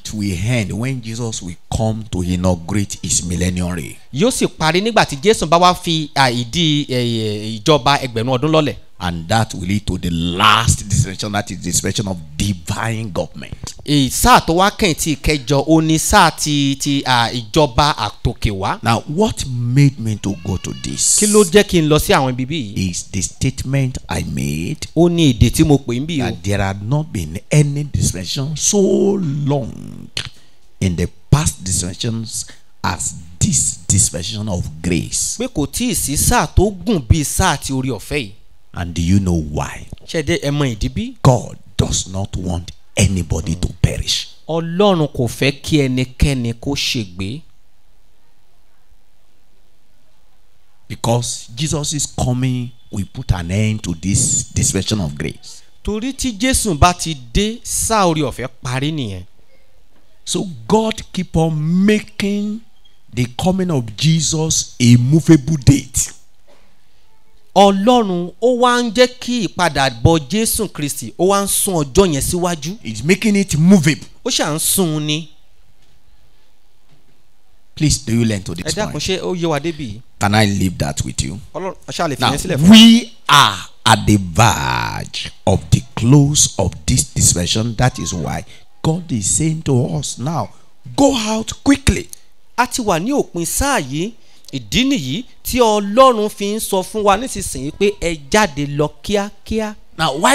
it will end when Jesus will come to inaugurate his millennium reign. And that will lead to the last dispensation, that is the dispensation of divine government. Now, what made me to go to this is the statement I made that there had not been any dispensation so long in the past dispensations as this dispensation of grace. And do you know why? God does not want anybody to perish. Because Jesus is coming, we put an end to this dispensation of grace. So God keep on making the coming of Jesus a movable date. It's making it movable. Please, do you learn to this point? Can I leave that with you? Now, we are at the verge of the close of this dispensation. That is why God is saying to us now, go out quickly. Now, why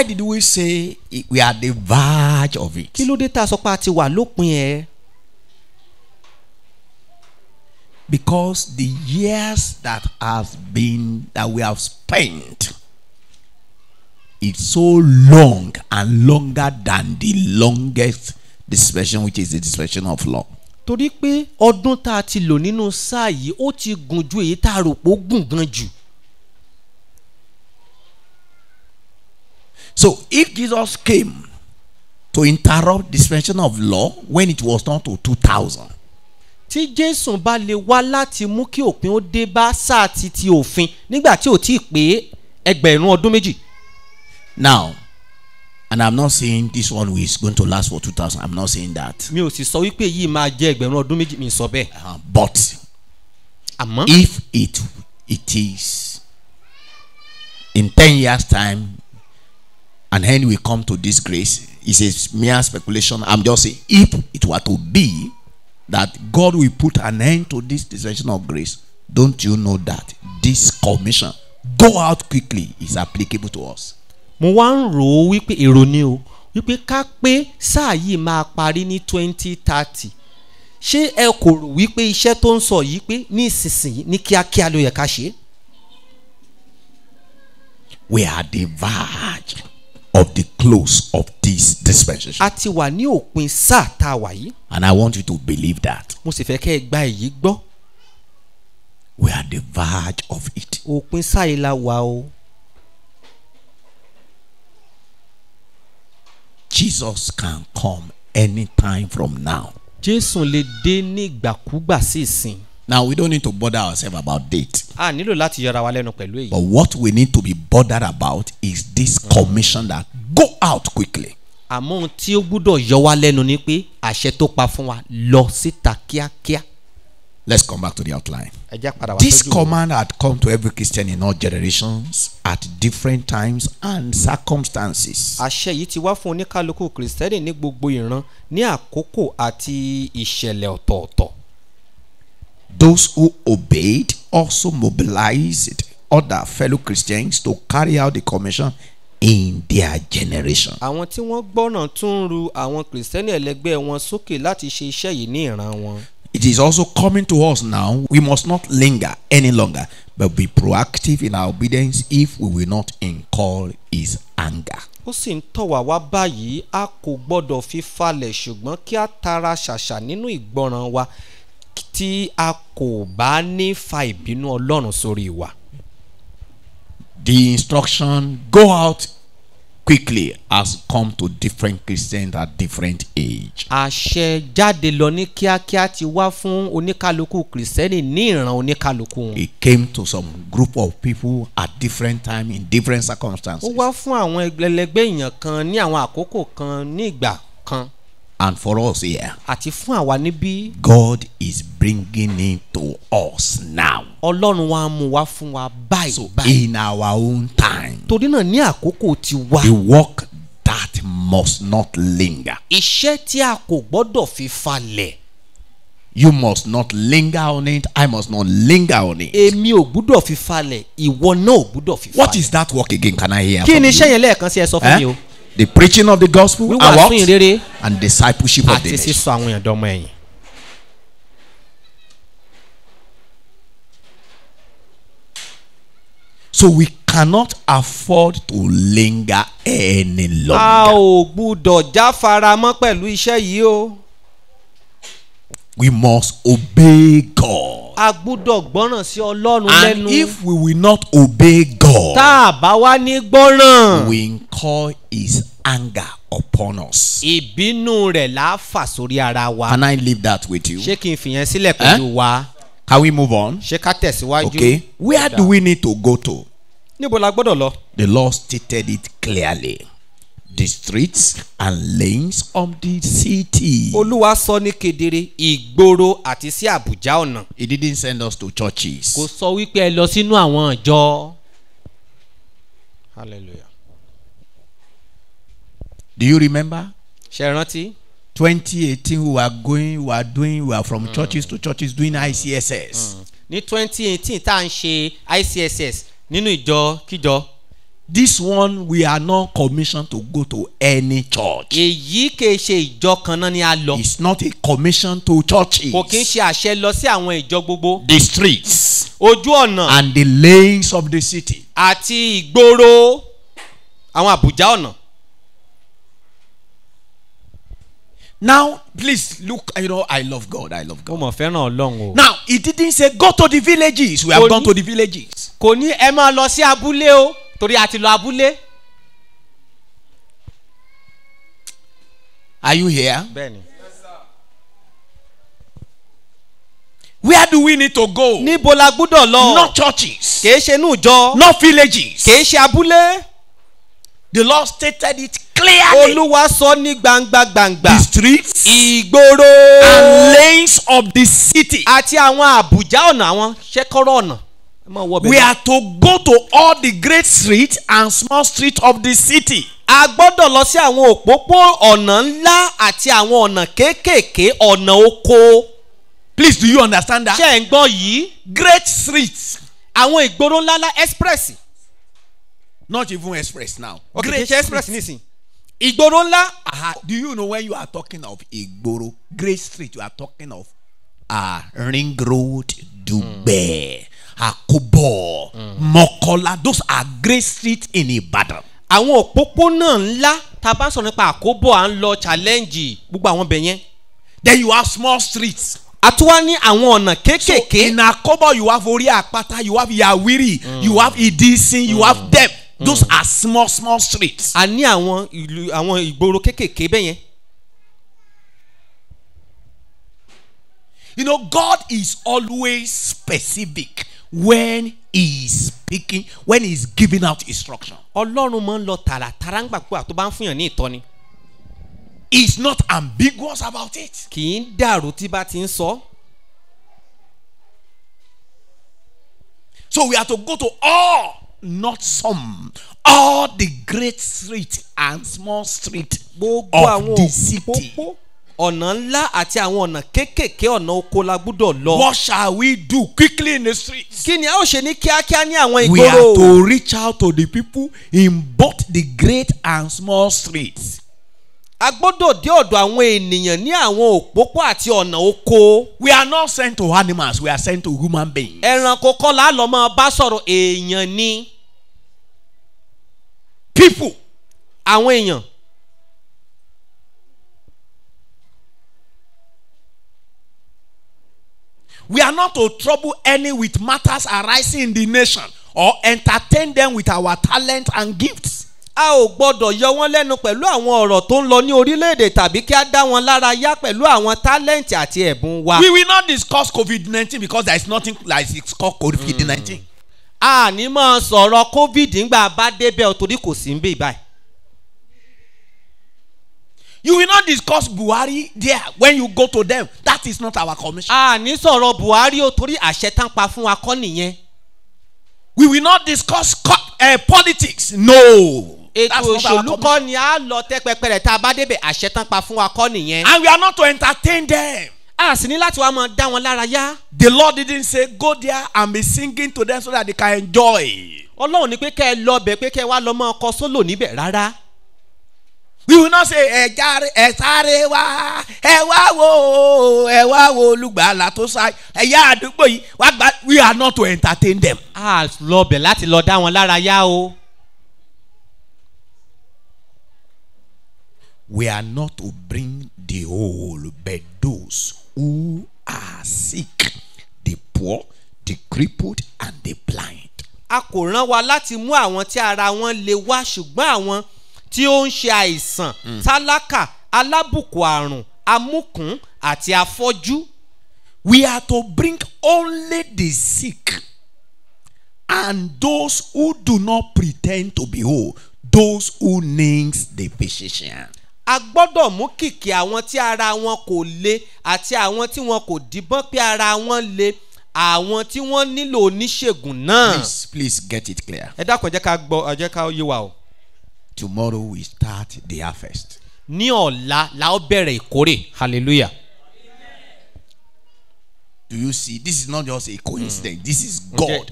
did we say we are at the verge of it? Because the years that has been, that we have spent, it's so long and longer than the longest dispensation, which is the dispensation of law. So if Jesus came to interrupt the dispensation of law when it was not to two thousand, now, and I'm not saying this one is going to last for two thousand. I'm not saying that. Uh, but if it it is in ten years time, and then we come to this grace, it's a mere speculation. I'm just saying, if it were to be that God will put an end to this dispensation of grace, don't you know that this commission, go out quickly, is applicable to us? We are at the verge of the close of this dispensation. And I want you to believe that. We are the verge of it. Jesus can come anytime from now. Now, we don't need to bother ourselves about date. But what we need to be bothered about is this commission, that go out quickly. Let's come back to the outline. This command had come to every Christian in all generations, at different times and circumstances. Those who obeyed also mobilized other fellow Christians to carry out the commission in their generation. It is also coming to us now. We must not linger any longer, but be proactive in our obedience if we will not incur his anger. The instruction, go out quickly, has come to different Christians at different age. It came to some group of people at different time, in different circumstances. And for us here, God is bringing it to us now. So in our own time, the work that must not linger. You must not linger on it. I must not linger on it. What is that work again? Can I hear from you? Eh? The preaching of the gospel and, what? and discipleship of the nation. So we cannot afford to linger any longer. We must obey God. And if we will not obey God, we incur his anger upon us. Can I leave that with you? Eh? Can we move on? Okay. Where do we need to go to? The Lord stated it clearly. The streets and lanes of the city. He didn't send us to churches. Hallelujah. Do you remember? twenty eighteen, we were going, we were doing, we were from mm. churches to churches doing I C S S. Ni twenty eighteen, ta ń ṣe I C S S nínú ìjọ kíjọ. This one, we are not commissioned to go to any church. Èyí kìí ṣe ìjọ kan náà ni a lọ. It's not a commission to churches. Kò kìí ṣe àṣẹ lọ sí àwọn ìjọ gbogbo. The streets. Ojú ọ̀nà. And the lanes of the city. Àti ìgboro àwọn àbùjá ọ̀nà. Now, please look, you know, I love God, I love God. Now, he didn't say go to the villages. We have gone to the villages. Are you here? Benny. Yes, sir. Where do we need to go? Not churches. Not villages. The Lord stated it clearly. The streets and lanes of the city. We are to go to all the great streets and small streets of the city. Please, do you understand that? Great streets. Express. Not even express now. Okay, great express nisin. Igboro nla. Uh, do you know when you are talking of Igboro, great street, you are talking of uh, Ring Road, Dugbe, mm. Akobo, mm. Mokola. Those are great streets in Ibadan. Awon opopona nla ta ba so nipa Akobo an lo challenge gbugba won be yen. Then you have small streets. Atuani awon ona kekeke. In Akobo you have Ori Apata, you have Yawiri, mm. you have Idisin, you mm. have Dep. Those mm. are small, small streets. You know, God is always specific when he is speaking, when he is giving out instruction. He's not ambiguous about it. So we have to go to all. Not some. All the great streets and small streets of the city. What shall we do quickly in the streets? We are to reach out to the people in both the great and small streets. We are not sent to animals, we are sent to human beings. People. We are not to trouble any with matters arising in the nation or entertain them with our talent and gifts. We will not discuss COVID nineteen because there is nothing like it's called COVID nineteen. Mm. You will not discuss Buhari there when you go to them. That is not our commission. We will not discuss uh, politics. No. That's not our commission. And we are not to entertain them. The Lord didn't say go there and be singing to them so that they can enjoy. We will not say ejare esarewa ewa wo ewa wo lugbala to sai eya adugbo yi wa gba. We are not to entertain them. Ah, lọ bẹ̀ láti lọ dá wọn lára yá o. We are not to bring the whole, but those who are sick, the poor, the crippled, and the blind. A kò rán wa láti mú àwọn tí ara wọn lè wá ṣùgbọ́n àwọn tí ó ń ṣe àìsàn tálákà alábùkù àrùn amúkùn àti afọ́jú. We are to bring only the sick and those who do not pretend to be whole, those who needs the physician. A gbọ́dọ̀ mú kìkì àwọn tí ara wọn kò le àti àwọn tí wọn kò díbọ́n pé ara wọn le àwọn tí wọ́n nílò oníṣègùn náà. Please please get it clear. Ẹ dákun jẹ́ ká gbọ́ jẹ́ ká yé wa o. Tomorrow we start the harvest. Ní ọ̀la la ó bẹ̀rẹ̀ ìkórè. Hallelujah. Do you see? This is not just a coincidence. Mm. This is God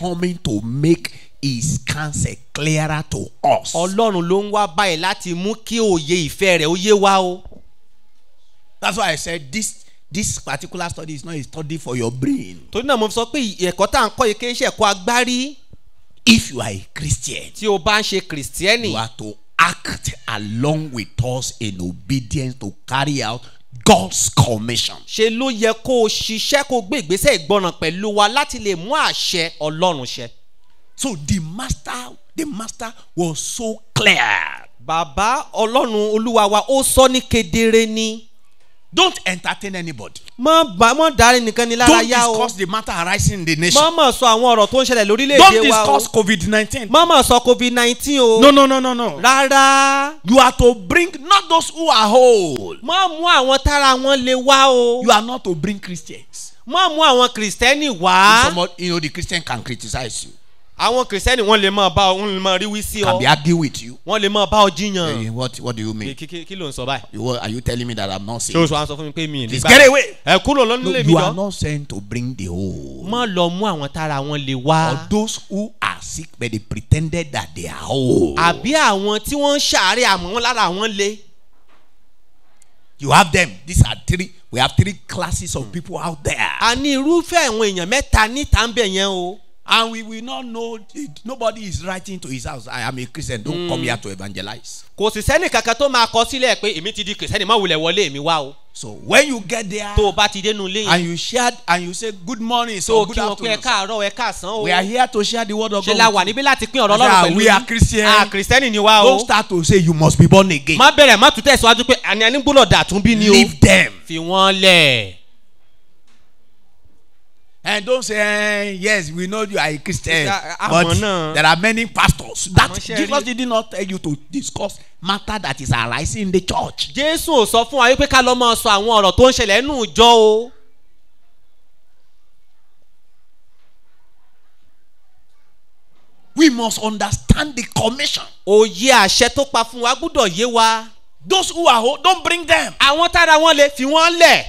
coming to make His counsel clearer to us. Ọlọ́run ló ń wá báyìí láti mú kí òye ìfẹ́ rẹ̀ ó yé wa o. That's why I said this this particular study is not a study for your brain. Torí náà mo sọ pé ẹ̀kọ́ tá à ń kọ́ yìí kì í ṣe ẹ̀kọ́ agbárí. If you are a Christian, tí o bá ń ṣe Kristẹni, you are to act along with us in obedience to carry out God's commission. Ṣe ló yẹ kó o ṣiṣẹ́ kó o gbé ìgbésẹ̀ ìgbọràn pẹ̀lú wa láti lè mú àṣẹ Ọlọ́run ṣẹ. So the master, the master was so clear. Bàbá Ọlọ́run Olúwa wa ó sọ ní kedere ni. Don't entertain anybody. Má bá má darí nìkan ni lára yá o. Don't discuss the matter arising in the nation. Má má sọ àwọn ọ̀rọ̀ tó ń ṣẹlẹ̀ lórílẹ̀-èdè wa o. Don't discuss COVID nineteen. Má má sọ COVID nineteen o. No no no no no. Rárá. You are to bring not those who are whole. Má mú àwọn tára wọn lè wá o. You are not to bring Christians. Má mú àwọn Kristẹni wá. Somebody, you know, the Christian can criticize you. Àwọn Kristẹni wọ́n lè máa bá ọ wọ́n lè máa rí wí sí ọ. Can be argue with you. Wọ́n lè máa bá ọ jiyàn. What what do you mean? Kí kí ló ń sọ báyìí? Are you telling me that I'm not saying? Ṣé o sọ fún mi pé mi ò ní báyìí? Please get away. Ẹ kúrò lọ́nà lè mi lọ. You are not saying to bring the whole. Má lọ mú àwọn tára wọn lè wá. Or those who are sick but they pretended that they are whole. Àbí àwọn tí wọ́n ń ṣàárẹ̀ àmọ́ wọn lára wọn le. You have them. These are three. We have three classes of people out there. A ní irúfẹ́ àwọn èèyàn mẹ́ta níta ń bẹ̀ yẹn o. And we will not know it. Nobody is writing to his house. I am a Christian. Don't mm. come here to evangelize. Kò sì sẹ́ni kankan tó máa kọ sílẹ̀ pé èmi ti di Kristẹni má wulẹ̀ wọlé èmi wá o. So when you get there. Tó o bá ti dénú lẹ́yìn. And you shared and you say good morning. So good afternoon. Tó o kí wọn pé ẹ káàárọ̀ ẹ káàsán o. We are here to share the word of God. Ṣé la wà níbí láti pín ọ̀rọ̀ Ọlọ́run pẹ̀lú. We are Christian. Ah, Kristẹni ni wá o. Don't start to say you must be born again. Má bẹ̀rẹ̀ má tún tẹ̀síwájú pé àní ẹni gbọ́dọ̀ dàtún bí ni o. Leave them. Fi wọ́n lẹ̀. And don't say, eh, yes, we know you are a Christian, but there are many pastors. That Jesus did not tell you to discuss matter that is arising in the church. Jésù ò sọ fún wa wípé ká lọ máa sọ àwọn ọ̀rọ̀ tó ń ṣẹlẹ̀ nínú ìjọ o. We must understand the commission. Òye àṣẹ tó pa fún wa gbọ́dọ̀ yé wa. Those who are whole, don't bring them. Àwọn tára wọn lè fi wọ́n lẹ̀.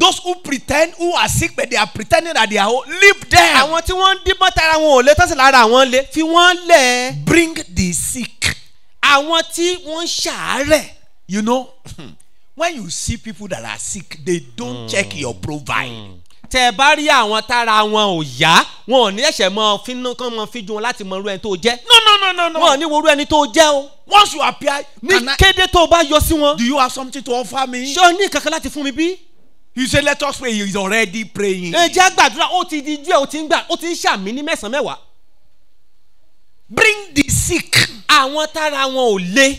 Those who pretend who are sick but they are pretending that they are whole, leave them. Àwọn tí wọ́n ń díbọ́n tara wọn ò lè tọ́sí lára àwọn lè fi wọ́n lẹ̀. Bring the sick. Àwọn tí wọ́n ń ṣàárẹ̀. You know, when you see people that are sick, they don't mm. check your profile. Tẹ́ ẹ bá rí àwọn tára wọn ò yá, wọn ò ní ẹ̀ṣẹ̀ mọ fínú kán mọ fíjú wọn láti mọ irú ẹni tó jẹ́. No no no no no. Wọn ò ní wo irú ẹni tó jẹ́ o. Once you appear, ní kéde tó o bá yọ sí wọn. Do you have something to offer me? Ṣé o ní kankan láti fún mi bí? You say let us pray. He is already praying. Ǹjẹ́ gbàdúrà ó ti di ju ẹ̀ ó ti ń gbà ó ti ń ṣàmì ní mẹ́sàn-án mẹ́wàá. Bring the sick. Àwọn tára wọn ò le.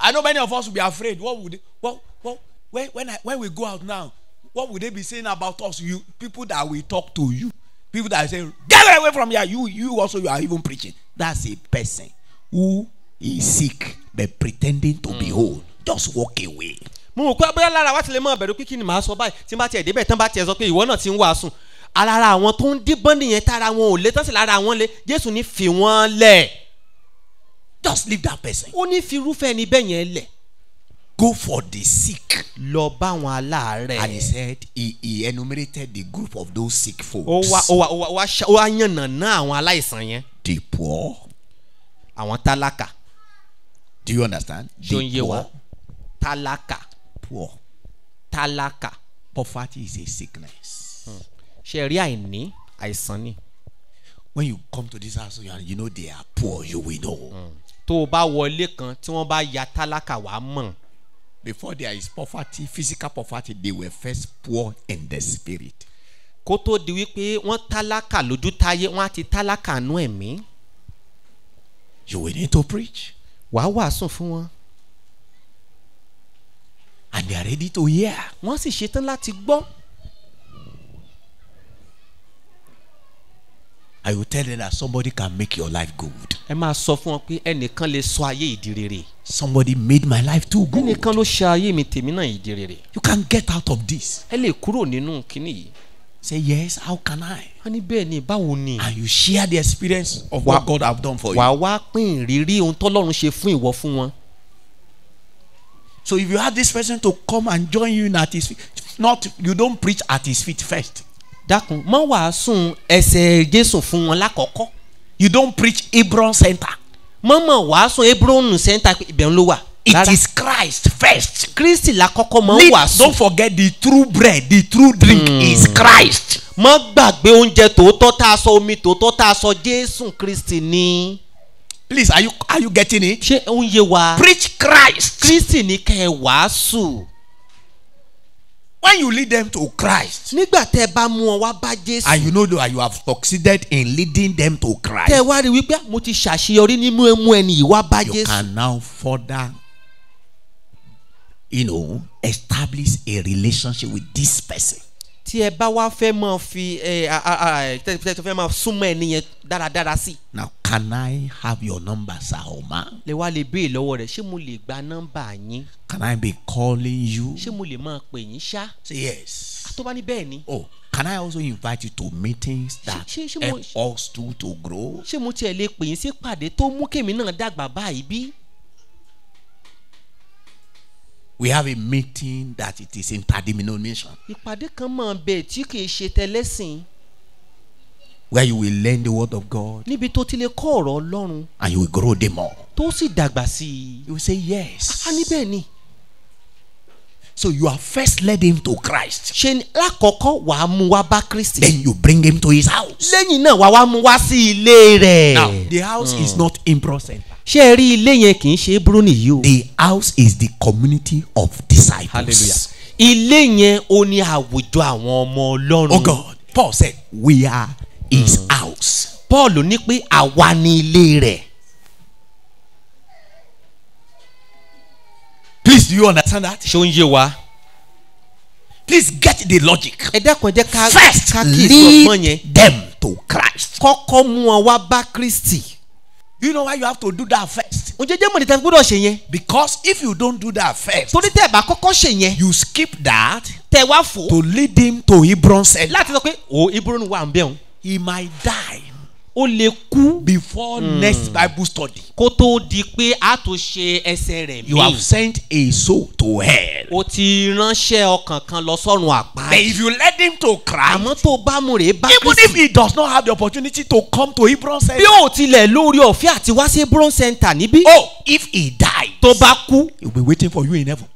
I know many of us will be afraid. What would they, what, what, when, when, I, when we go out now, what would they be saying about us? You people that we talk to you, people that say get away from here. You you also you are even preaching. That's a person who is sick but pretending to mm. be whole. Just walk away. Mo mọ̀ pé bóyá lára wa ti lè mọ bẹ̀rù pé kí ni màá sọ báyìí tí n bá tiẹ̀ débẹ̀ tán bá tiẹ̀ sọ pé ìwọ náà ti ń wàásù alára àwọn tó ń díbọ́n nìyẹn tára wọn ò lé tán sí lára wọn lé Jésù ní fi wọ́n lẹ̀. Just leave that person. Ó ní fi irúfẹ́ ni bẹ́ẹ̀ yẹn lẹ̀. Go for the sick. Lọ bá wọn aláàárẹ̀. And he said he, he enumerated the group of those sick folks. Ó wá ó wá ó wá ó wá yànnàná àwọn aláìsàn yẹn. The poor. àwọn tálákà. Do you understand? The poor. Tálákà. Poor. Tálákà. Poverty is a sickness. Sharia ni àìsàn ni. When you come to this house and you know they are poor, you will know. Tó bá wọlé kan tí wọ́n bá ya tálákà wá mọ̀. Before there is poverty, physical poverty, they were first poor in the spirit. Koto di wípé wọ́n tálákà lójú táyé, wọ́n á ti tálákà nú ẹ̀mí. You will need to preach. Wàá wàásùn fún wọn. And they are ready to hear. Wọ́n sì ṣetán láti gbọ́. I will tell you that somebody can make your life good. Ẹ máa sọ fún wọn pé ẹnìkan lè sọ ayé ìdí rere. Somebody made my life too good. Ẹnìkan ló ṣe ayé mi tèmi náà ìdí rere. You can get out of this. Ẹ lè kúrò nínú kíní yìí. Say yes, how can I? Wọ́n ní bẹ́ẹ̀ ni báwo ni. And you share the experience of what God have done for you. Wàá wá pín ìrírí ohun tọ́lọ́run ṣe fún ìwọ fún wọn. So if you ask this person to come and join you at his feet, not you don't preach at his feet first. Dákun, má wàásùn ẹsẹ̀ Jésù fún wọn lákọ̀ọ́kọ́. You don't preach Hebron Center. Má má wàásùn Hebron Center ibẹ̀ ń lọ wà. It is Christ first. Kristi lákọ̀ọ́kọ́ má wàásùn. Don't forget the true bread, the true drink mm. is Christ. Má gbàgbé oúnjẹ tòótọ́ tá a sọ, omi tòótọ́ tá a sọ, Jésù Kristi ni. Please, are you are you getting it? Ṣé ó ń yé wa? Preach Christ. Kristi ni kẹ́ ẹ wàásù. When you lead them to Christ, nígbà tẹ́ bá mú wọn wá bá Jésù, and you know that you have succeeded in leading them to Christ, tẹ́ wá rí wípé mo ti ṣàṣeyọrí nínú ẹmu ẹni yìí wá bá Jésù. You can now further, you know, establish a relationship with this person. Tí ẹ bá wá fẹ́ máa fi ẹ ẹ ẹ tó fẹ́ máa súnmọ́ ẹni yẹn dáradára sí. Now can I have your number, Sahoma? Lè wá lè béè lọ́wọ́ rẹ̀, ṣé mo lè gba nọ́mbà yín? Can I be calling you? Ṣé mo lè máa pè yín ṣá? Say yes. Àtọ́ bá ní bẹ́ẹ̀ ni. Oh, can I also invite you to meetings that help us two to grow? Ṣé mo tiẹ̀ lè pè yín sí pàdé tó mú kèmí náà dàgbà báyìí bí? We have a meeting that it is interdenomination. Ìpàdé kan máa bẹ̀ tí kì í ṣe tẹlẹ́sìn. Where you will learn the word of God. Níbi tó ti lè kọ́ ọ̀rọ̀ Ọlọ́run. And you will grow the more. Tó sì dàgbà sí i. You will say yes. A ní bẹ́ẹ̀ ni. So you are first led him to Christ. Ṣé ni lákọ̀ọ́kọ́ wà á mú wá bá Kristi? Then you bring him to his house. Lẹ́yìn náà wà wá mú wá sí ilé rẹ̀. Now the house mm. is not Impro Center. Ṣé rí ilé yẹn kì í ṣe Hebron yìí o? The house is the community of disciples. Hallelujah. Ilé yẹn ó ní àwùjọ àwọn ọmọ Ọlọ́run. Oh God, Paul said, we are his mm. house. Paul ní pé àwa ni ilé rẹ̀. Please, do you understand that? Ṣé ó ń yé wa? Please get the logic. Ẹ dákun, jẹ́ ká first lead them to Christ. Kọ́kọ́ mú wọn wá bá Kristi. You know why you have to do that first? Because if you don't do that first, you skip that to lead him to Hebron Center. He might die before mm. next Bible study. You have sent a soul to hell. But if you led him to Christ, even if he does not have the opportunity to come to Hebron Center, oh, if he dies, he'll be waiting for you in heaven.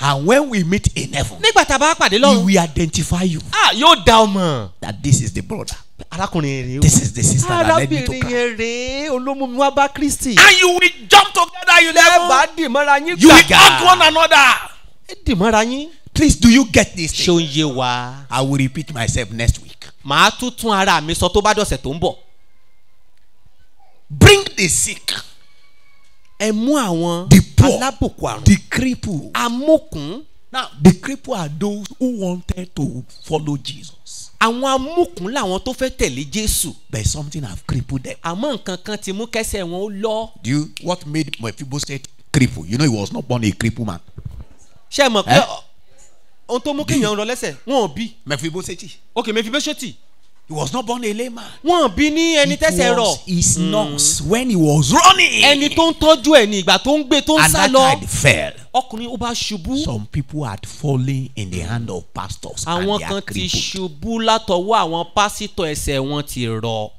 And when we meet in heaven, he will identify you that this is the brother. This is the sister that led me to Christ. And you will jump together, you level. You will hug one another. Please, do you get this thing? I will repeat myself next week. Bring the sick, the poor, the cripple. Now, the cripple are those who wanted to follow Jesus. Àwọn amúkùn làwọn tó fẹ́ tẹ̀lé Jésù. But something have crippled them. Àmọ́ nǹkan kan ti mú kẹsẹ̀ wọn ó lọ. Do you what made Mephibosheth cripple? You know he was not born a cripple man. Ṣé ẹ mọ̀ pé ohun tó mú kéèyàn rọ lẹ́sẹ̀ wọn ò bí? Mephibosheth. Okay, Mephibosheth. He was not born a layman. Wọ́n bí ní ẹni tẹ́sẹ̀ rọ. It was his nurse when he was running. Ẹni tó ń tọ́jú ẹ̀ ní ìgbà tó ń gbé tó ń sá lọ. And that child fell. Ọkùnrin ó bá ṣubú. Some people had fallen in the hand of pastors and they are crippled. Àwọn kan ti ṣubú látọwọ́ àwọn pásítọ̀, ẹsẹ̀ wọn ti rọ.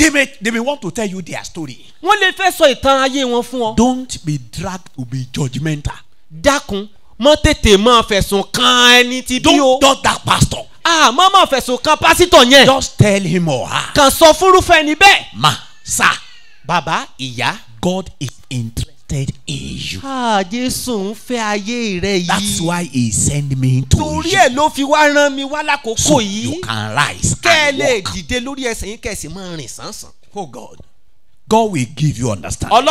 They may, they may want to tell you their story. Don't be dragged to be judgmental. Don't doubt that pastor. Just tell him or her. Ma, sa, baba, iya, God is interested in you. That's why he sent me to you. So you can rise and walk. Oh God. God will give you understanding.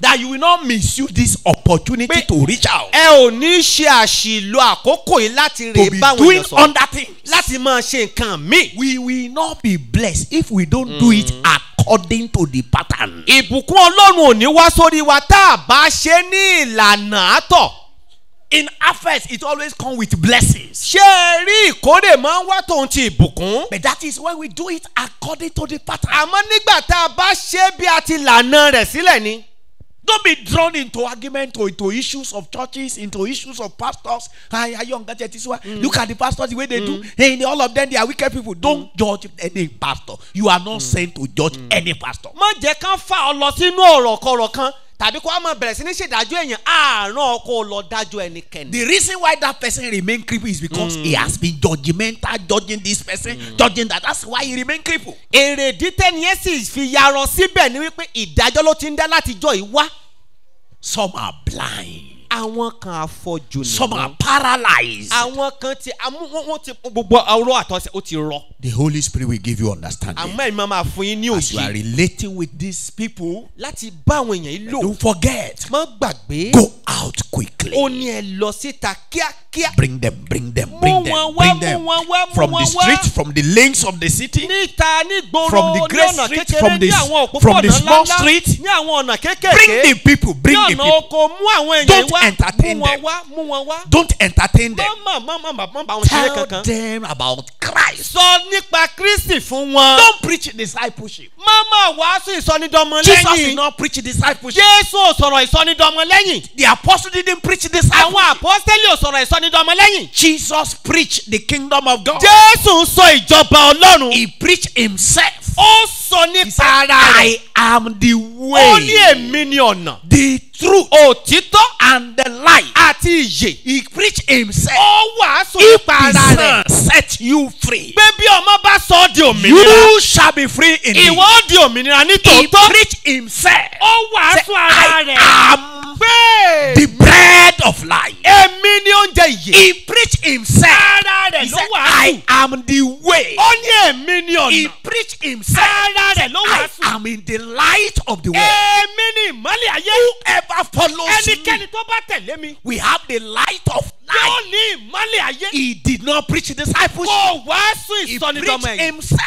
That you will not misuse this opportunity but to reach out. To be doing other things. We will not be blessed if we don't mm. do it according to the pattern. In affairs, it always comes with blessings. But that is when we do it according to the pattern. Don't be drawn into argument or into issues of churches, into issues of pastors. Mm. Look at the pastors the way they mm. do. Hey, all of them, they are wicked people. Don't mm. judge any pastor. You are not mm. sent to judge mm. any pastor. The reason why that person remains crippled is because mm. he has been judgmental, judging this person, mm. judging that. That's why he remains crippled. Some are blind. Some are paralyzed. The Holy Spirit will give you understanding. As you are relating with these people, don't forget, go out quickly. Bring them, bring them, bring them, bring them. From the streets, from the lanes of the city, from the great streets, from the, from the small streets. Bring the people, bring the people. Don't entertain them. Don't entertain them. Tell them about Christ. Don't preach discipleship. Jesus did not preach discipleship. The apostle didn't preach discipleship. Jesus preached the kingdom of God. He preached himself. He said, I am the way, the truth, and the light. He preached himself. If the Son set you free, you shall be free indeed. He preached himself. Said, I am the bread of life. He preached himself. He said, I am the way. He preached himself. I am in the light of the world. Whoever follows me, we have the light of life. He did not preach disciples. He preached himself.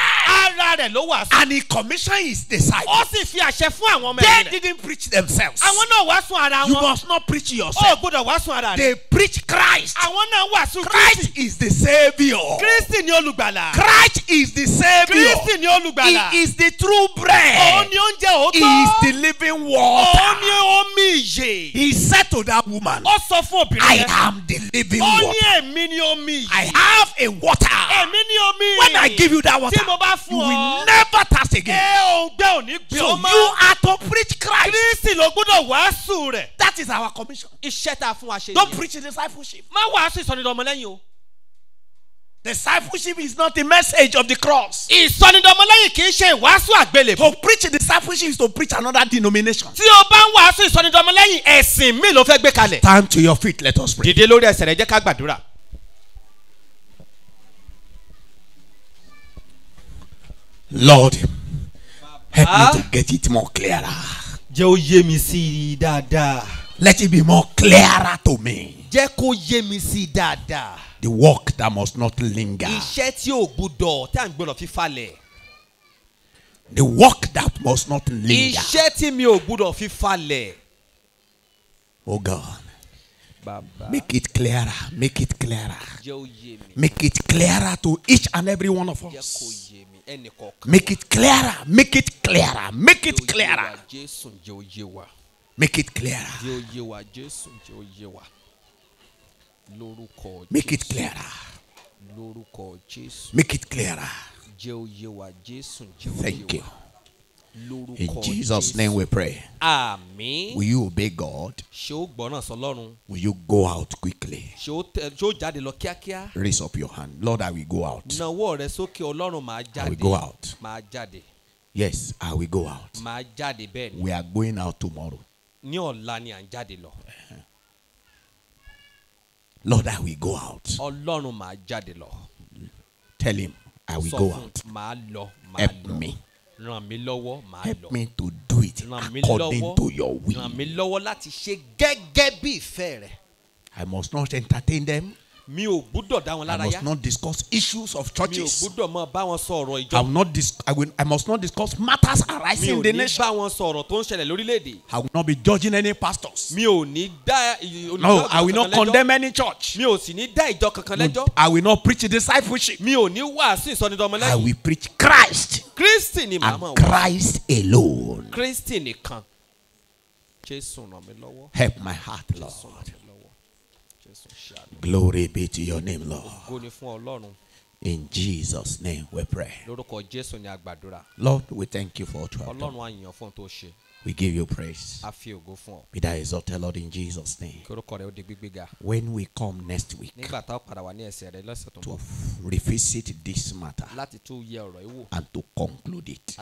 And he commissioned his disciples. They didn't preach themselves. You must not preach yourself. They preach Christ. Christ is the Savior. Christ is the Savior. He is the true bread. He is the living water. He said to that woman, I am the living water. I have a water. When I give you that water, you will never thirst again. So you are to preach Christ. That is our commission. Don't preach discipleship. Discipleship is not the message of the cross. To preach discipleship is to preach another denomination. Stand to your feet, let us pray. Lord, help me to get it more clearer. Let it be more clearer to me. The work that must not linger. The work that must not linger. Oh God. Baba. Make it clearer. Make it clearer. Make it clearer to each and every one of us. Make it clearer. Make it clearer. Make it clearer. Make it clearer. Make it clearer. Make it clearer. Thank you. In Jesus' name we pray. Amen. Will you obey God? Will you go out quickly? Raise up your hand. Lord, I will go out. I will go out. Yes, I will go out. We are going out tomorrow. Lord, I will go out. Tell him, I will go out. Help me. Help me to do it according to your will. I must not entertain them. I must not discuss issues of churches. I will not dis I, will, I must not discuss matters arising in the nation. I will not be judging any pastors. No, I will not condemn any church. No, I will not preach discipleship. I will preach Christ. And Christ alone. Help my heart, Lord. Glory be to your name, Lord. In Jesus' name we pray. Lord, we thank you for what you have done. We give you praise. Be thou exalted, Lord, in Jesus' name. When we come next week to revisit this matter and to conclude it,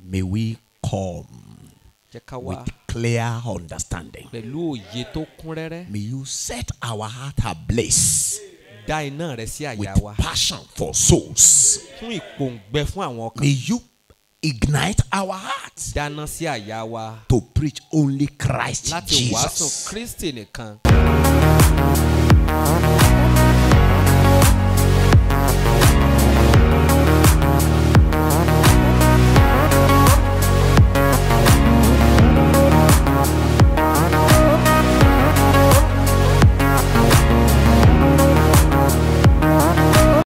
may we come with clear understanding. May you set our heart ablaze with passion for souls. May you ignite our hearts to preach only Christ Jesus.